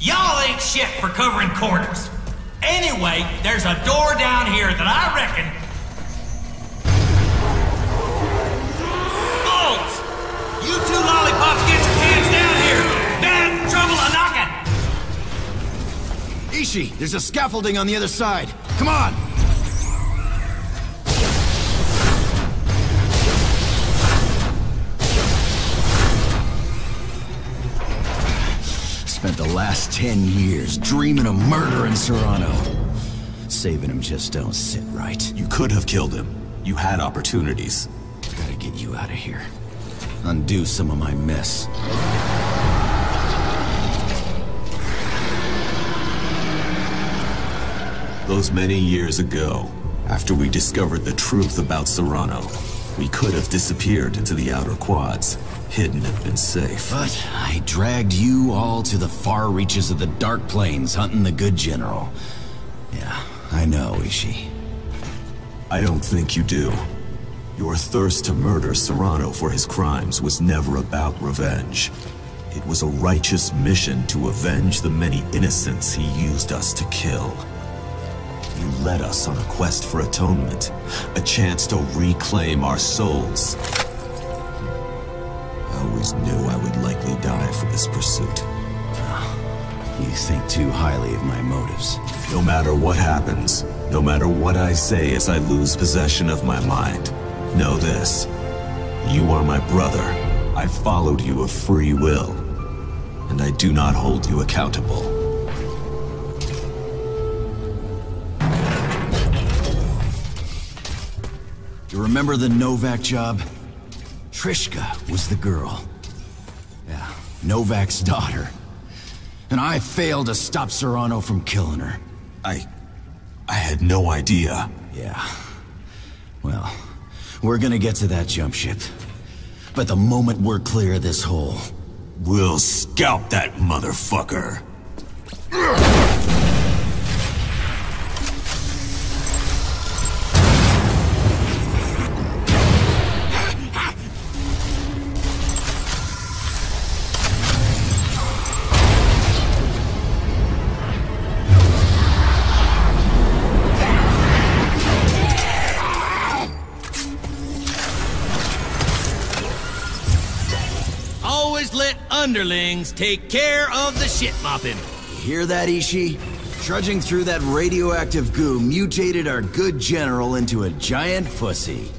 Y'all ain't shit for covering corners. Anyway, there's a door down here that I reckon... Bolts! You two lollipops, get your hands down here! Bad trouble a-knockin'! Ishii, there's a scaffolding on the other side. Come on! Spent the last 10 years dreaming of murdering Serrano. Saving him just don't sit right. You could have killed him. You had opportunities. Gotta get you out of here. Undo some of my mess. Those many years ago, after we discovered the truth about Serrano, we could have disappeared into the outer quads. Hidden and been safe. But I dragged you all to the far reaches of the Dark Plains hunting the good general. Yeah, I know, Ishii. I don't think you do. Your thirst to murder Serrano for his crimes was never about revenge. It was a righteous mission to avenge the many innocents he used us to kill. You led us on a quest for atonement, a chance to reclaim our souls. I always knew I would likely die for this pursuit. You think too highly of my motives. No matter what happens, no matter what I say as I lose possession of my mind, know this. You are my brother. I followed you of free will, and I do not hold you accountable. You remember the Novak job? Trishka was the girl. Yeah, Novak's daughter. And I failed to stop Serrano from killing her. I had no idea. Yeah. Well, we're gonna get to that jump ship. But the moment we're clear of this hole... We'll scalp that motherfucker. Underlings, take care of the shit mopping. You hear that, Ishii? Trudging through that radioactive goo mutated our good general into a giant pussy.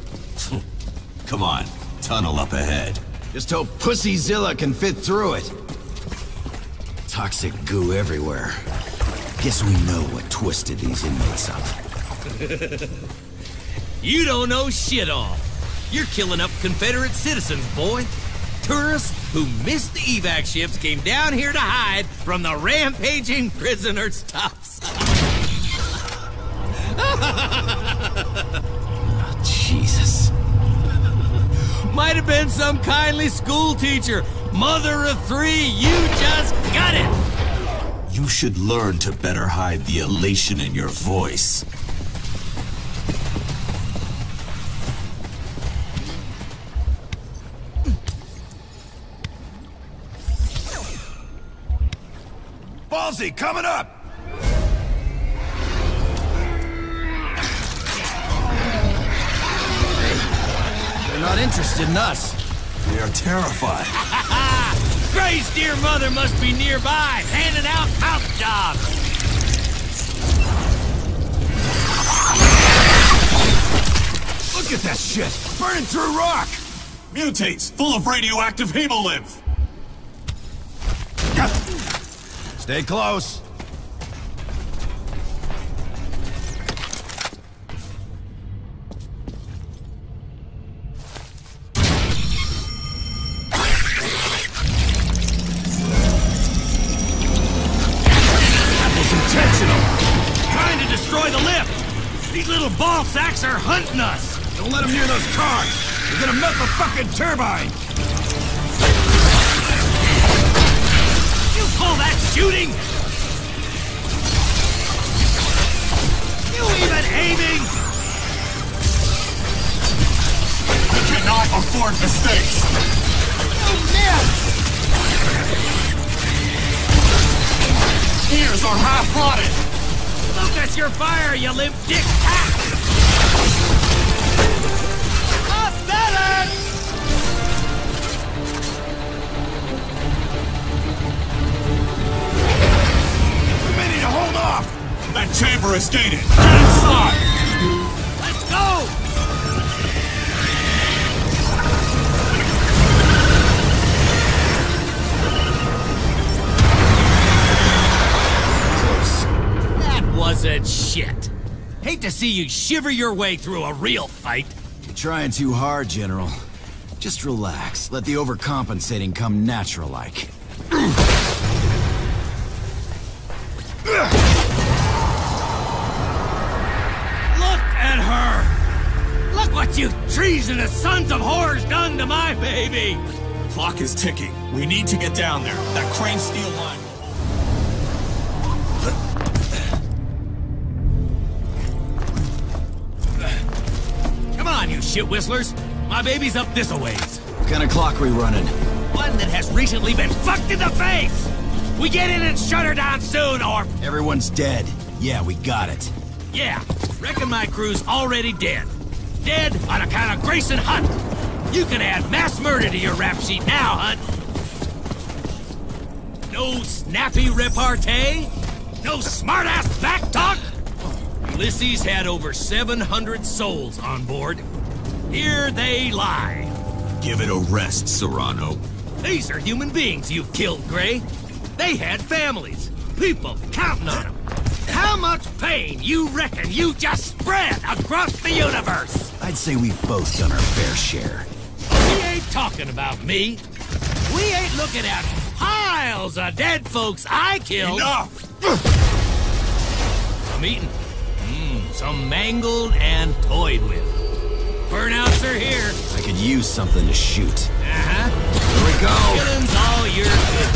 Come on, tunnel up ahead. Just hope Pussyzilla can fit through it. Toxic goo everywhere. Guess we know what twisted these inmates up. You don't know shit all. You're killing up Confederate citizens, boy. Tourists who missed the evac ships came down here to hide from the rampaging prisoner stops. Oh, Jesus. Might have been some kindly school teacher, Mother of three, you just got it! You should learn to better hide the elation in your voice. Ballsy, coming up! Not interested in us. They are terrified. Grace, dear mother, must be nearby, handing out cop jobs. Look at that shit, burning through rock. Mutates, full of radioactive hemolymph. Stay close. Ball sacks are hunting us! Don't let them near those cars! They're gonna melt the fucking turbine! You call that shooting? You even aiming? We cannot afford mistakes! Oh, yes! Ears are half-rotted! Focus your fire, you limp dick hack! I said it! We need to hold off! That chamber is gated! Get inside! Let's go! Wasn't shit. Hate to see you shiver your way through a real fight. You're trying too hard, General. Just relax. Let the overcompensating come natural-like. Look at her! Look what you treasonous sons of whores done to my baby! Clock is ticking. We need to get down there. That crane steel line. Shit whistlers, my baby's up this a ways. What kind of clock we running? One that has recently been fucked in the face. We get in and shut her down soon, or everyone's dead. Yeah, we got it. Yeah, reckon my crew's already dead. Dead on account of Grayson Hunt. You can add mass murder to your rap sheet now, Hunt. No snappy repartee. No smart-ass backtalk. Ulysses had over 700 souls on board. Here they lie. Give it a rest, Serrano. These are human beings you've killed, Gray. They had families, people counting on them. How much pain you reckon you just spread across the universe? I'd say we've both done our fair share. We ain't talking about me. We ain't looking at piles of dead folks I killed. Enough! I'm eating. Some mangled and toyed with. Burnouts are here. I could use something to shoot. Here we go. Killing's all your good.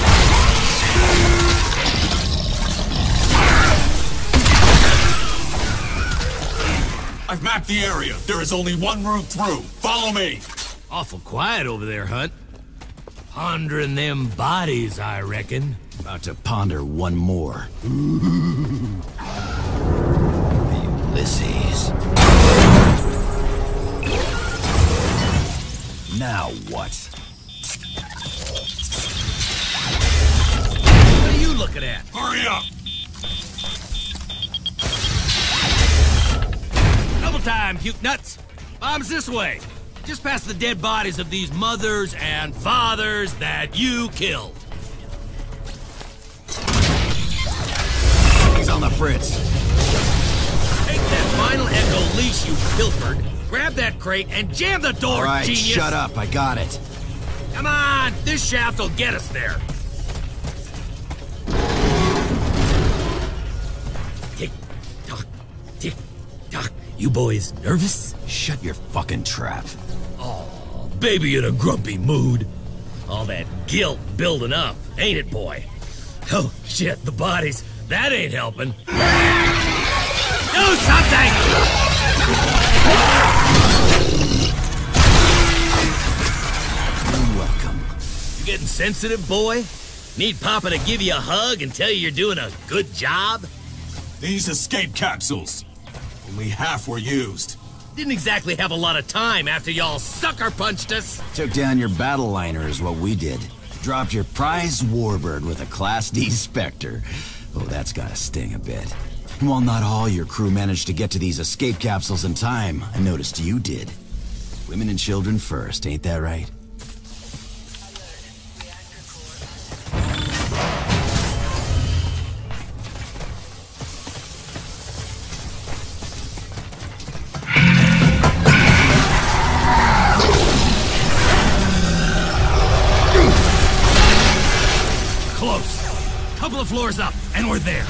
I've mapped the area. There is only one route through. Follow me. Awful quiet over there, Hunt. Pondering them bodies, I reckon. About to ponder one more. Ulysses. Now what? What are you looking at? Hurry up! Double time, puke nuts! Bomb's this way. Just past the dead bodies of these mothers and fathers that you killed. He's on the fritz. Take that final echo leash you pilfered. Grab that crate and jam the door, right, genius! Shut up, I got it. Come on, this shaft will get us there. Tick-tock, tick-tock. You boys nervous? Shut your fucking trap. Oh, baby in a grumpy mood. All that guilt building up, ain't it, boy? Oh, shit, the bodies. That ain't helping. Do something! You're welcome. You getting sensitive, boy? Need Papa to give you a hug and tell you you're doing a good job? These escape capsules. Only half were used. Didn't exactly have a lot of time after y'all sucker punched us. Took down your battle liner is what we did. Dropped your prize warbird with a Class D specter. Oh, that's gotta sting a bit. And while not all your crew managed to get to these escape capsules in time, I noticed you did. Women and children first, ain't that right? Floors up, and we're there.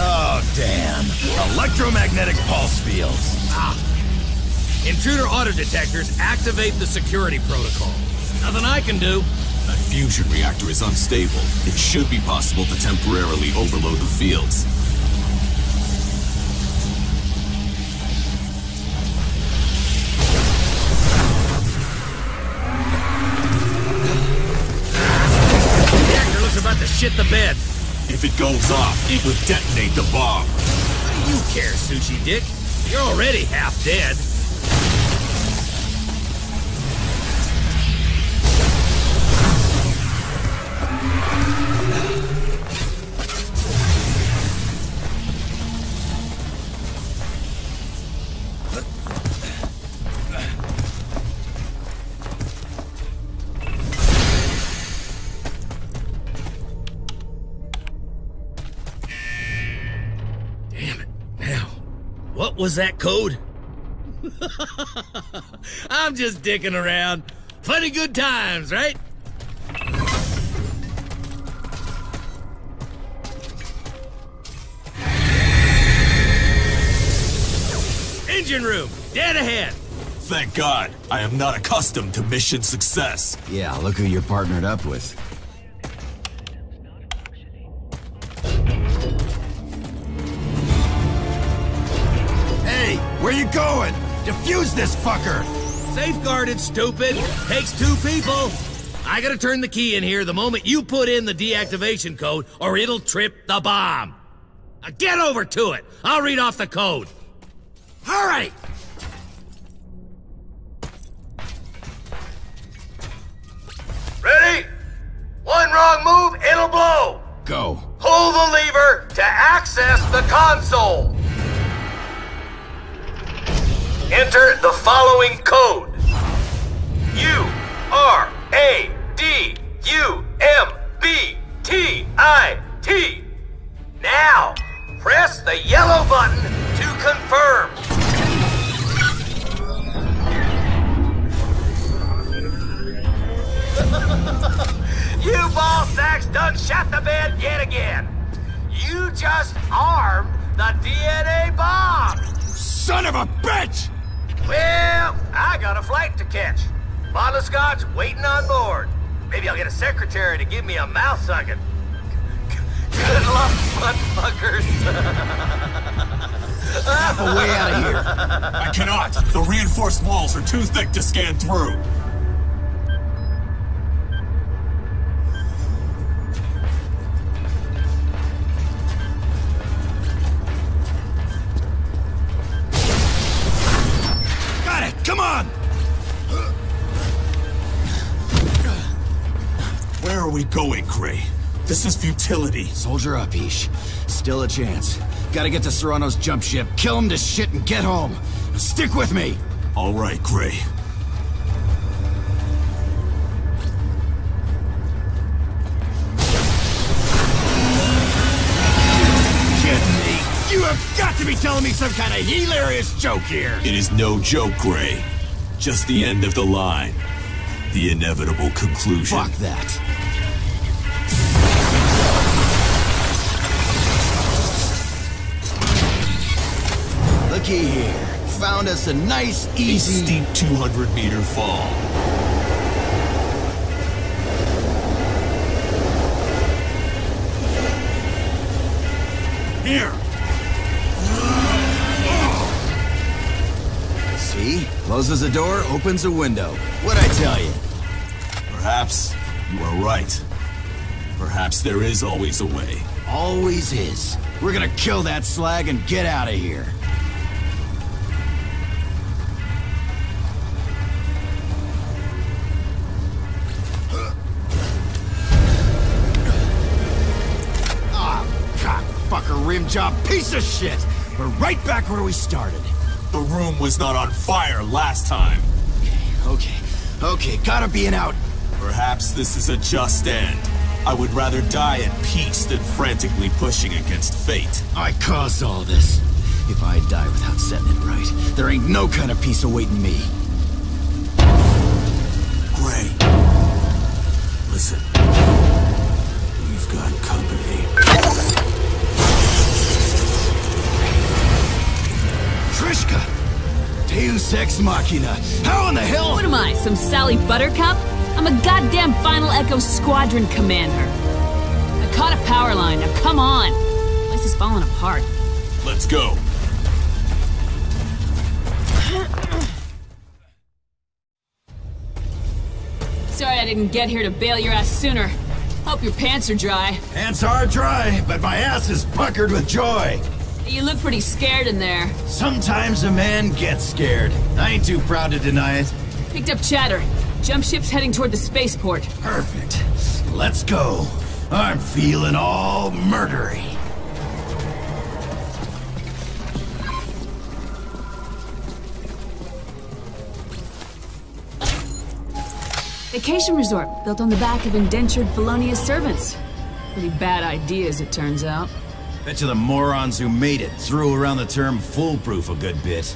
Oh, damn. Electromagnetic pulse fields. Ah. Intruder auto-detectors activate the security protocol. Nothing I can do. That fusion reactor is unstable. It should be possible to temporarily overload the fields. Shit the bed. If it goes off, it will detonate the bomb. What do you care, Sushi Dick? You're already half dead. Was that code? I'm just dicking around. Funny good times, right? Engine room, dead ahead. Thank God, I am not accustomed to mission success. Yeah, look who you're partnered up with. Where you going? Defuse this fucker! Safeguarded, stupid! Takes two people! I gotta turn the key in here the moment you put in the deactivation code, or it'll trip the bomb! Now get over to it! I'll read off the code! Hurry! Ready? One wrong move, it'll blow! Go. Pull the lever to access the console! Enter the following code. URADUMBTIT. Now, press the yellow button to confirm. You ball sacks done shot the bed yet again. You just armed the DNA bomb. Son of a bitch! Well, I got a flight to catch. Bottle of scotch waiting on board. Maybe I'll get a secretary to give me a mouth sucking. Good luck, fuckers. I have a way out of here. I cannot. The reinforced walls are too thick to scan through. Come on! Where are we going, Gray? This is futility. Soldier up, Ish. Still a chance. Gotta get to Serrano's jump ship, kill him to shit, and get home. Stick with me! All right, Gray. You have got to be telling me some kind of hilarious joke here! It is no joke, Gray. Just the end of the line. The inevitable conclusion. Fuck that. Looky here. Found us a nice, easy... A steep 200-meter fall. here. See? Closes a door, opens a window. What'd I tell you? Perhaps you are right. Perhaps there is always a way. Always is. We're gonna kill that slag and get out of here. Rimjob piece of shit! We're right back where we started. The room was not on fire last time. Okay, gotta be an out. Perhaps this is a just end. I would rather die at peace than frantically pushing against fate. I caused all this. If I die without setting it right, there ain't no kind of peace awaiting me. Gray. Listen. We've got company. Trishka! Deus Ex Machina! How in the hell— What am I, some Sally Buttercup? I'm a goddamn Final Echo Squadron commander. I caught a power line, now come on! The place is falling apart. Let's go. Sorry I didn't get here to bail your ass sooner. Hope your pants are dry. Pants are dry, but my ass is puckered with joy. You look pretty scared in there. Sometimes a man gets scared. I ain't too proud to deny it. Picked up chatter. Jump ship's heading toward the spaceport. Perfect. Let's go. I'm feeling all murdery. Vacation resort built on the back of indentured felonious servants. Pretty bad idea, as it turns out. Bet you the morons who made it threw around the term foolproof a good bit.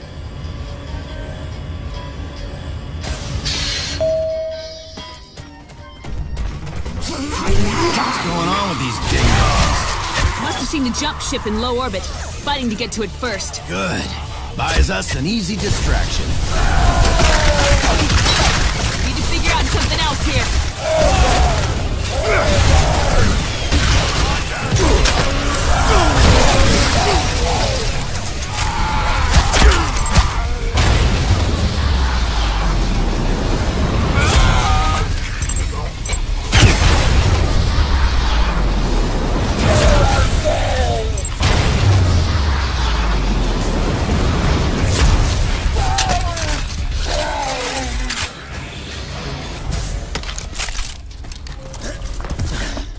What's going on with these ding-dongs? Must have seen the jump ship in low orbit, fighting to get to it first. Good. Buys us an easy distraction. Need to figure out something else here.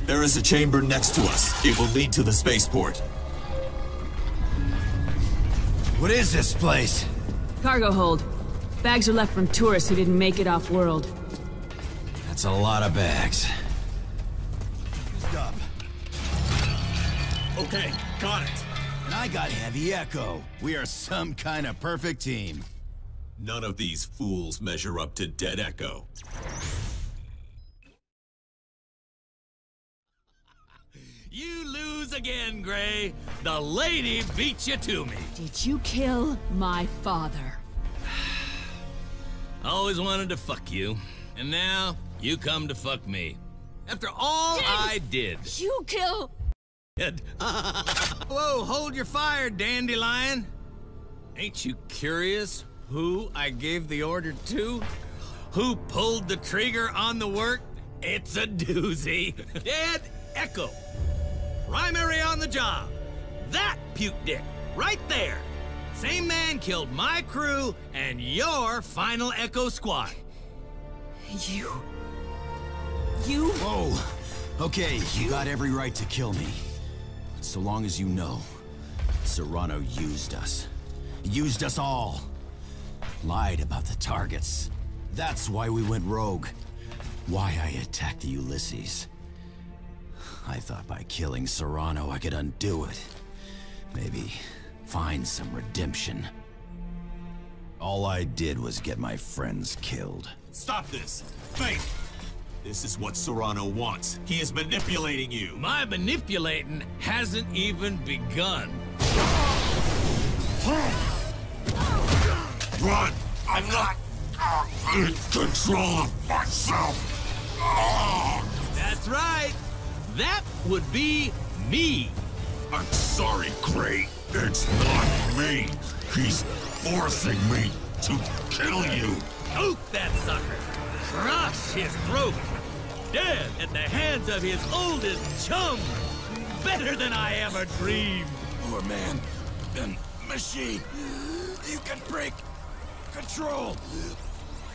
There is a chamber next to us. It will lead to the spaceport. What is this place? Cargo hold. Bags are left from tourists who didn't make it off-world. That's a lot of bags. Stop. Okay, got it. And I got Heavy Echo. We are some kind of perfect team. None of these fools measure up to Dead Echo. You lose again, Gray. The lady beat you to me. Did you kill my father? Always wanted to fuck you. And now, you come to fuck me. After all I did. You kill... Whoa, hold your fire, Dandelion. Ain't you curious who I gave the order to? Who pulled the trigger on the work? It's a doozy. Dead Echo. Primary on the job. That puke dick, right there. Same man killed my crew and your Final Echo squad. You? Whoa. Okay, you got every right to kill me. So long as you know, Serrano used us. He used us all. Lied about the targets. That's why we went rogue. Why I attacked the Ulysses. I thought by killing Serrano I could undo it. Maybe find some redemption. All I did was get my friends killed. Stop this! Fake! This is what Serrano wants. He is manipulating you. My manipulating hasn't even begun. Run! I'm not in control of myself. That's right. That would be me. I'm sorry, Gray. It's not me. He's forcing me to kill you. Shoot that sucker. Crush his throat. Dead at the hands of his oldest chum. Better than I ever dreamed. Poor man. Then machine. You can break control.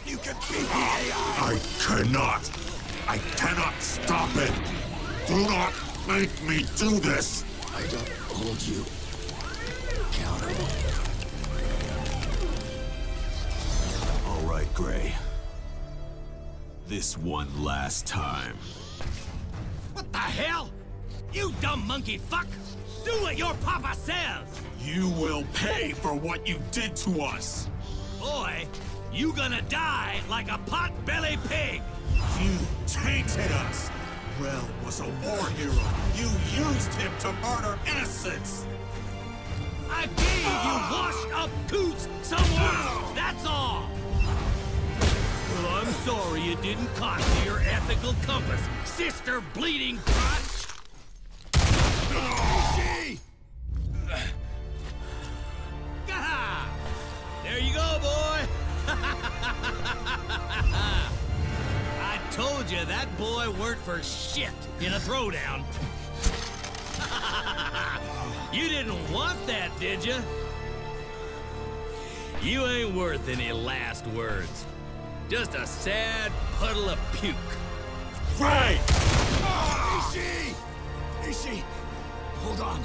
You can beat the AI. I cannot. I cannot stop it. Do not make me do this. I don't hold you accountable. All right, Gray. This one last time. What the hell? You dumb monkey fuck! Do what your papa says! You will pay for what you did to us! Boy, you gonna die like a pot-bellied pig! You tainted us! Rell was a war hero! You used him to murder innocents! I gave you washed-up coots somewhere! That's all! Well, I'm sorry it didn't cost you your ethical compass, sister bleeding crotch! There you go, boy! I told you that boy weren't for shit in a throwdown. You didn't want that, did you? You ain't worth any last words. Just a sad puddle of puke. Right! Ishii! Ishii! Hold on.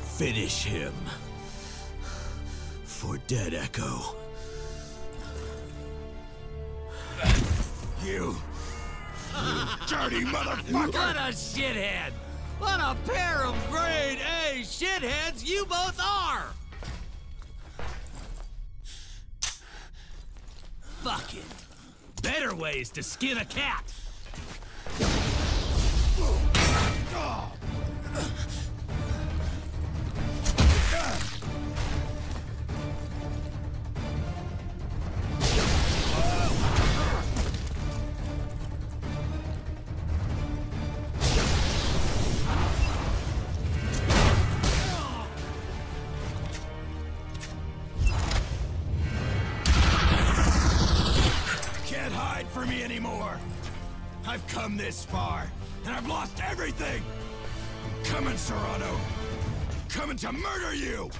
Finish him. For Dead Echo. You dirty motherfucker! What a shithead! What a pair of grade A shitheads you both are! Fucking better ways to skin a cat! This far, and I've lost everything! I'm coming, Serrano! I'm coming to murder you!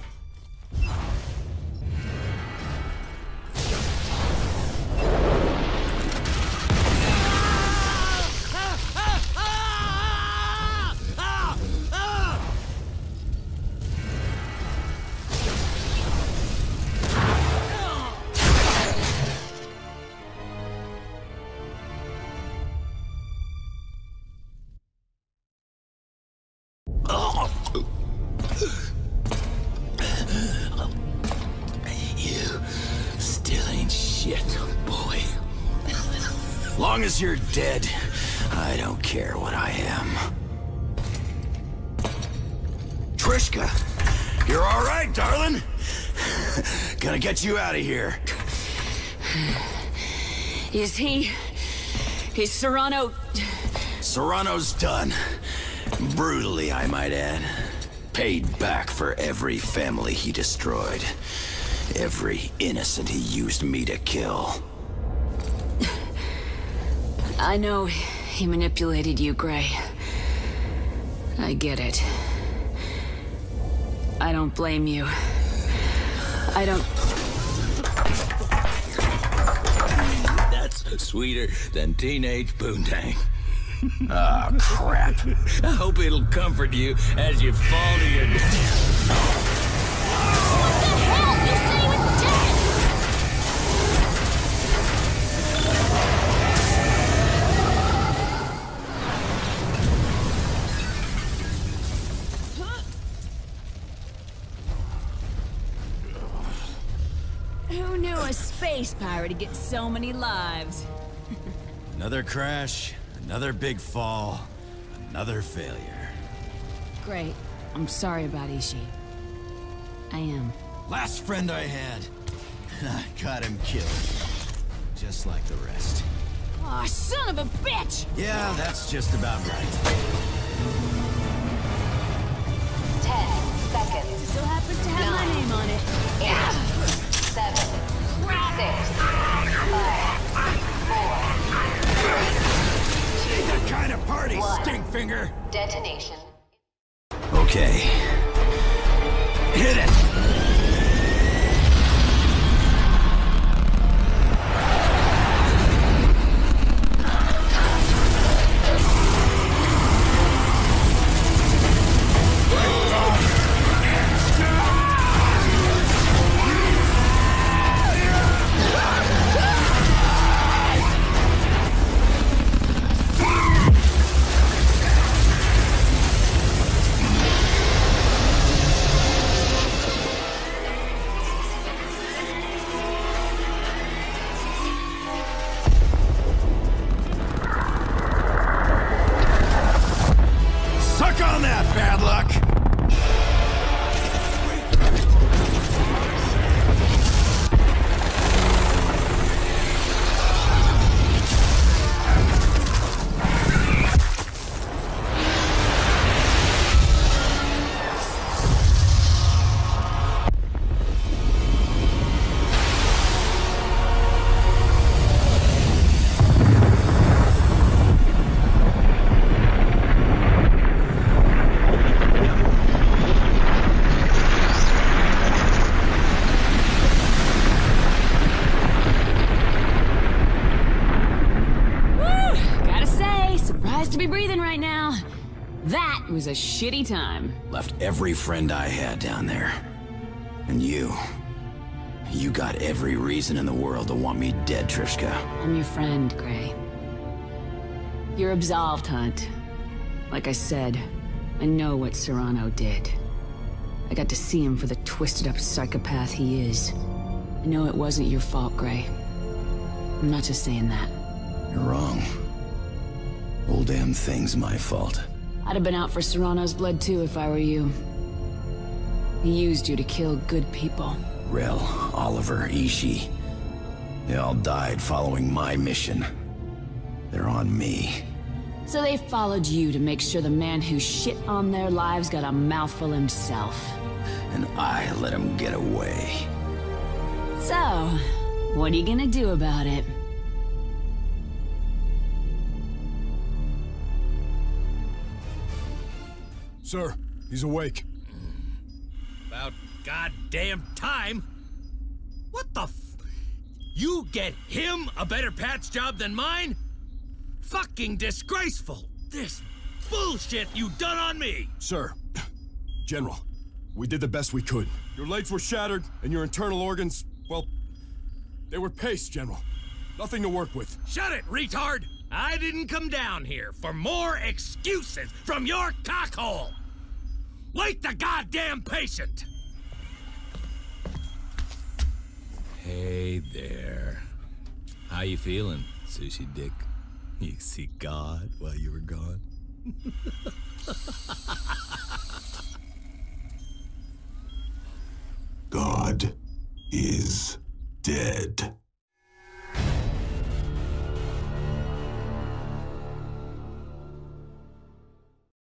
As long as you're dead, I don't care what I am. Trishka, you're all right, darling. Gonna get you out of here. Is he... Is Serrano... Serrano's done. Brutally, I might add. Paid back for every family he destroyed. Every innocent he used me to kill. I know he manipulated you, Gray. I get it. I don't blame you. I don't... That's sweeter than teenage poontang. Oh, crap. I hope it'll comfort you as you fall to your death. What the hell? You said he was dead! Space pirate gets so many lives. Another crash, another big fall, another failure. Great. I'm sorry about Ishii. I am. Last friend I had. I got him killed. Just like the rest. Aw, son of a bitch! Yeah, that's just about right. 10 seconds. It so happens to have my name on it. 8, 7, 6, 5, 4, 3, 2. That kind of party, stinkfinger. Detonation. Okay. Hit it. A shitty time. Left every friend I had down there. And you got every reason in the world to want me dead, Trishka. I'm your friend, Gray. You're absolved, Hunt. Like I said, I know what Serrano did. I got to see him for the twisted up psychopath he is. I know it wasn't your fault, Gray. I'm not just saying that. You're wrong. Whole damn thing's my fault. I'd have been out for Serrano's blood too if I were you. He used you to kill good people. Rell, Oliver, Ishii. They all died following my mission. They're on me. So they followed you to make sure the man who shit on their lives got a mouthful himself. And I let him get away. So, what are you gonna do about it? Sir, he's awake. About goddamn time! What the f... You get him a better patch job than mine? Fucking disgraceful! This bullshit you done on me! Sir, General, we did the best we could. Your legs were shattered, and your internal organs, well... They were paste, General. Nothing to work with. Shut it, retard! I didn't come down here for more excuses from your cockhole! Wake the goddamn patient! Hey there. How you feeling, sushi dick? You see God while you were gone? God is dead.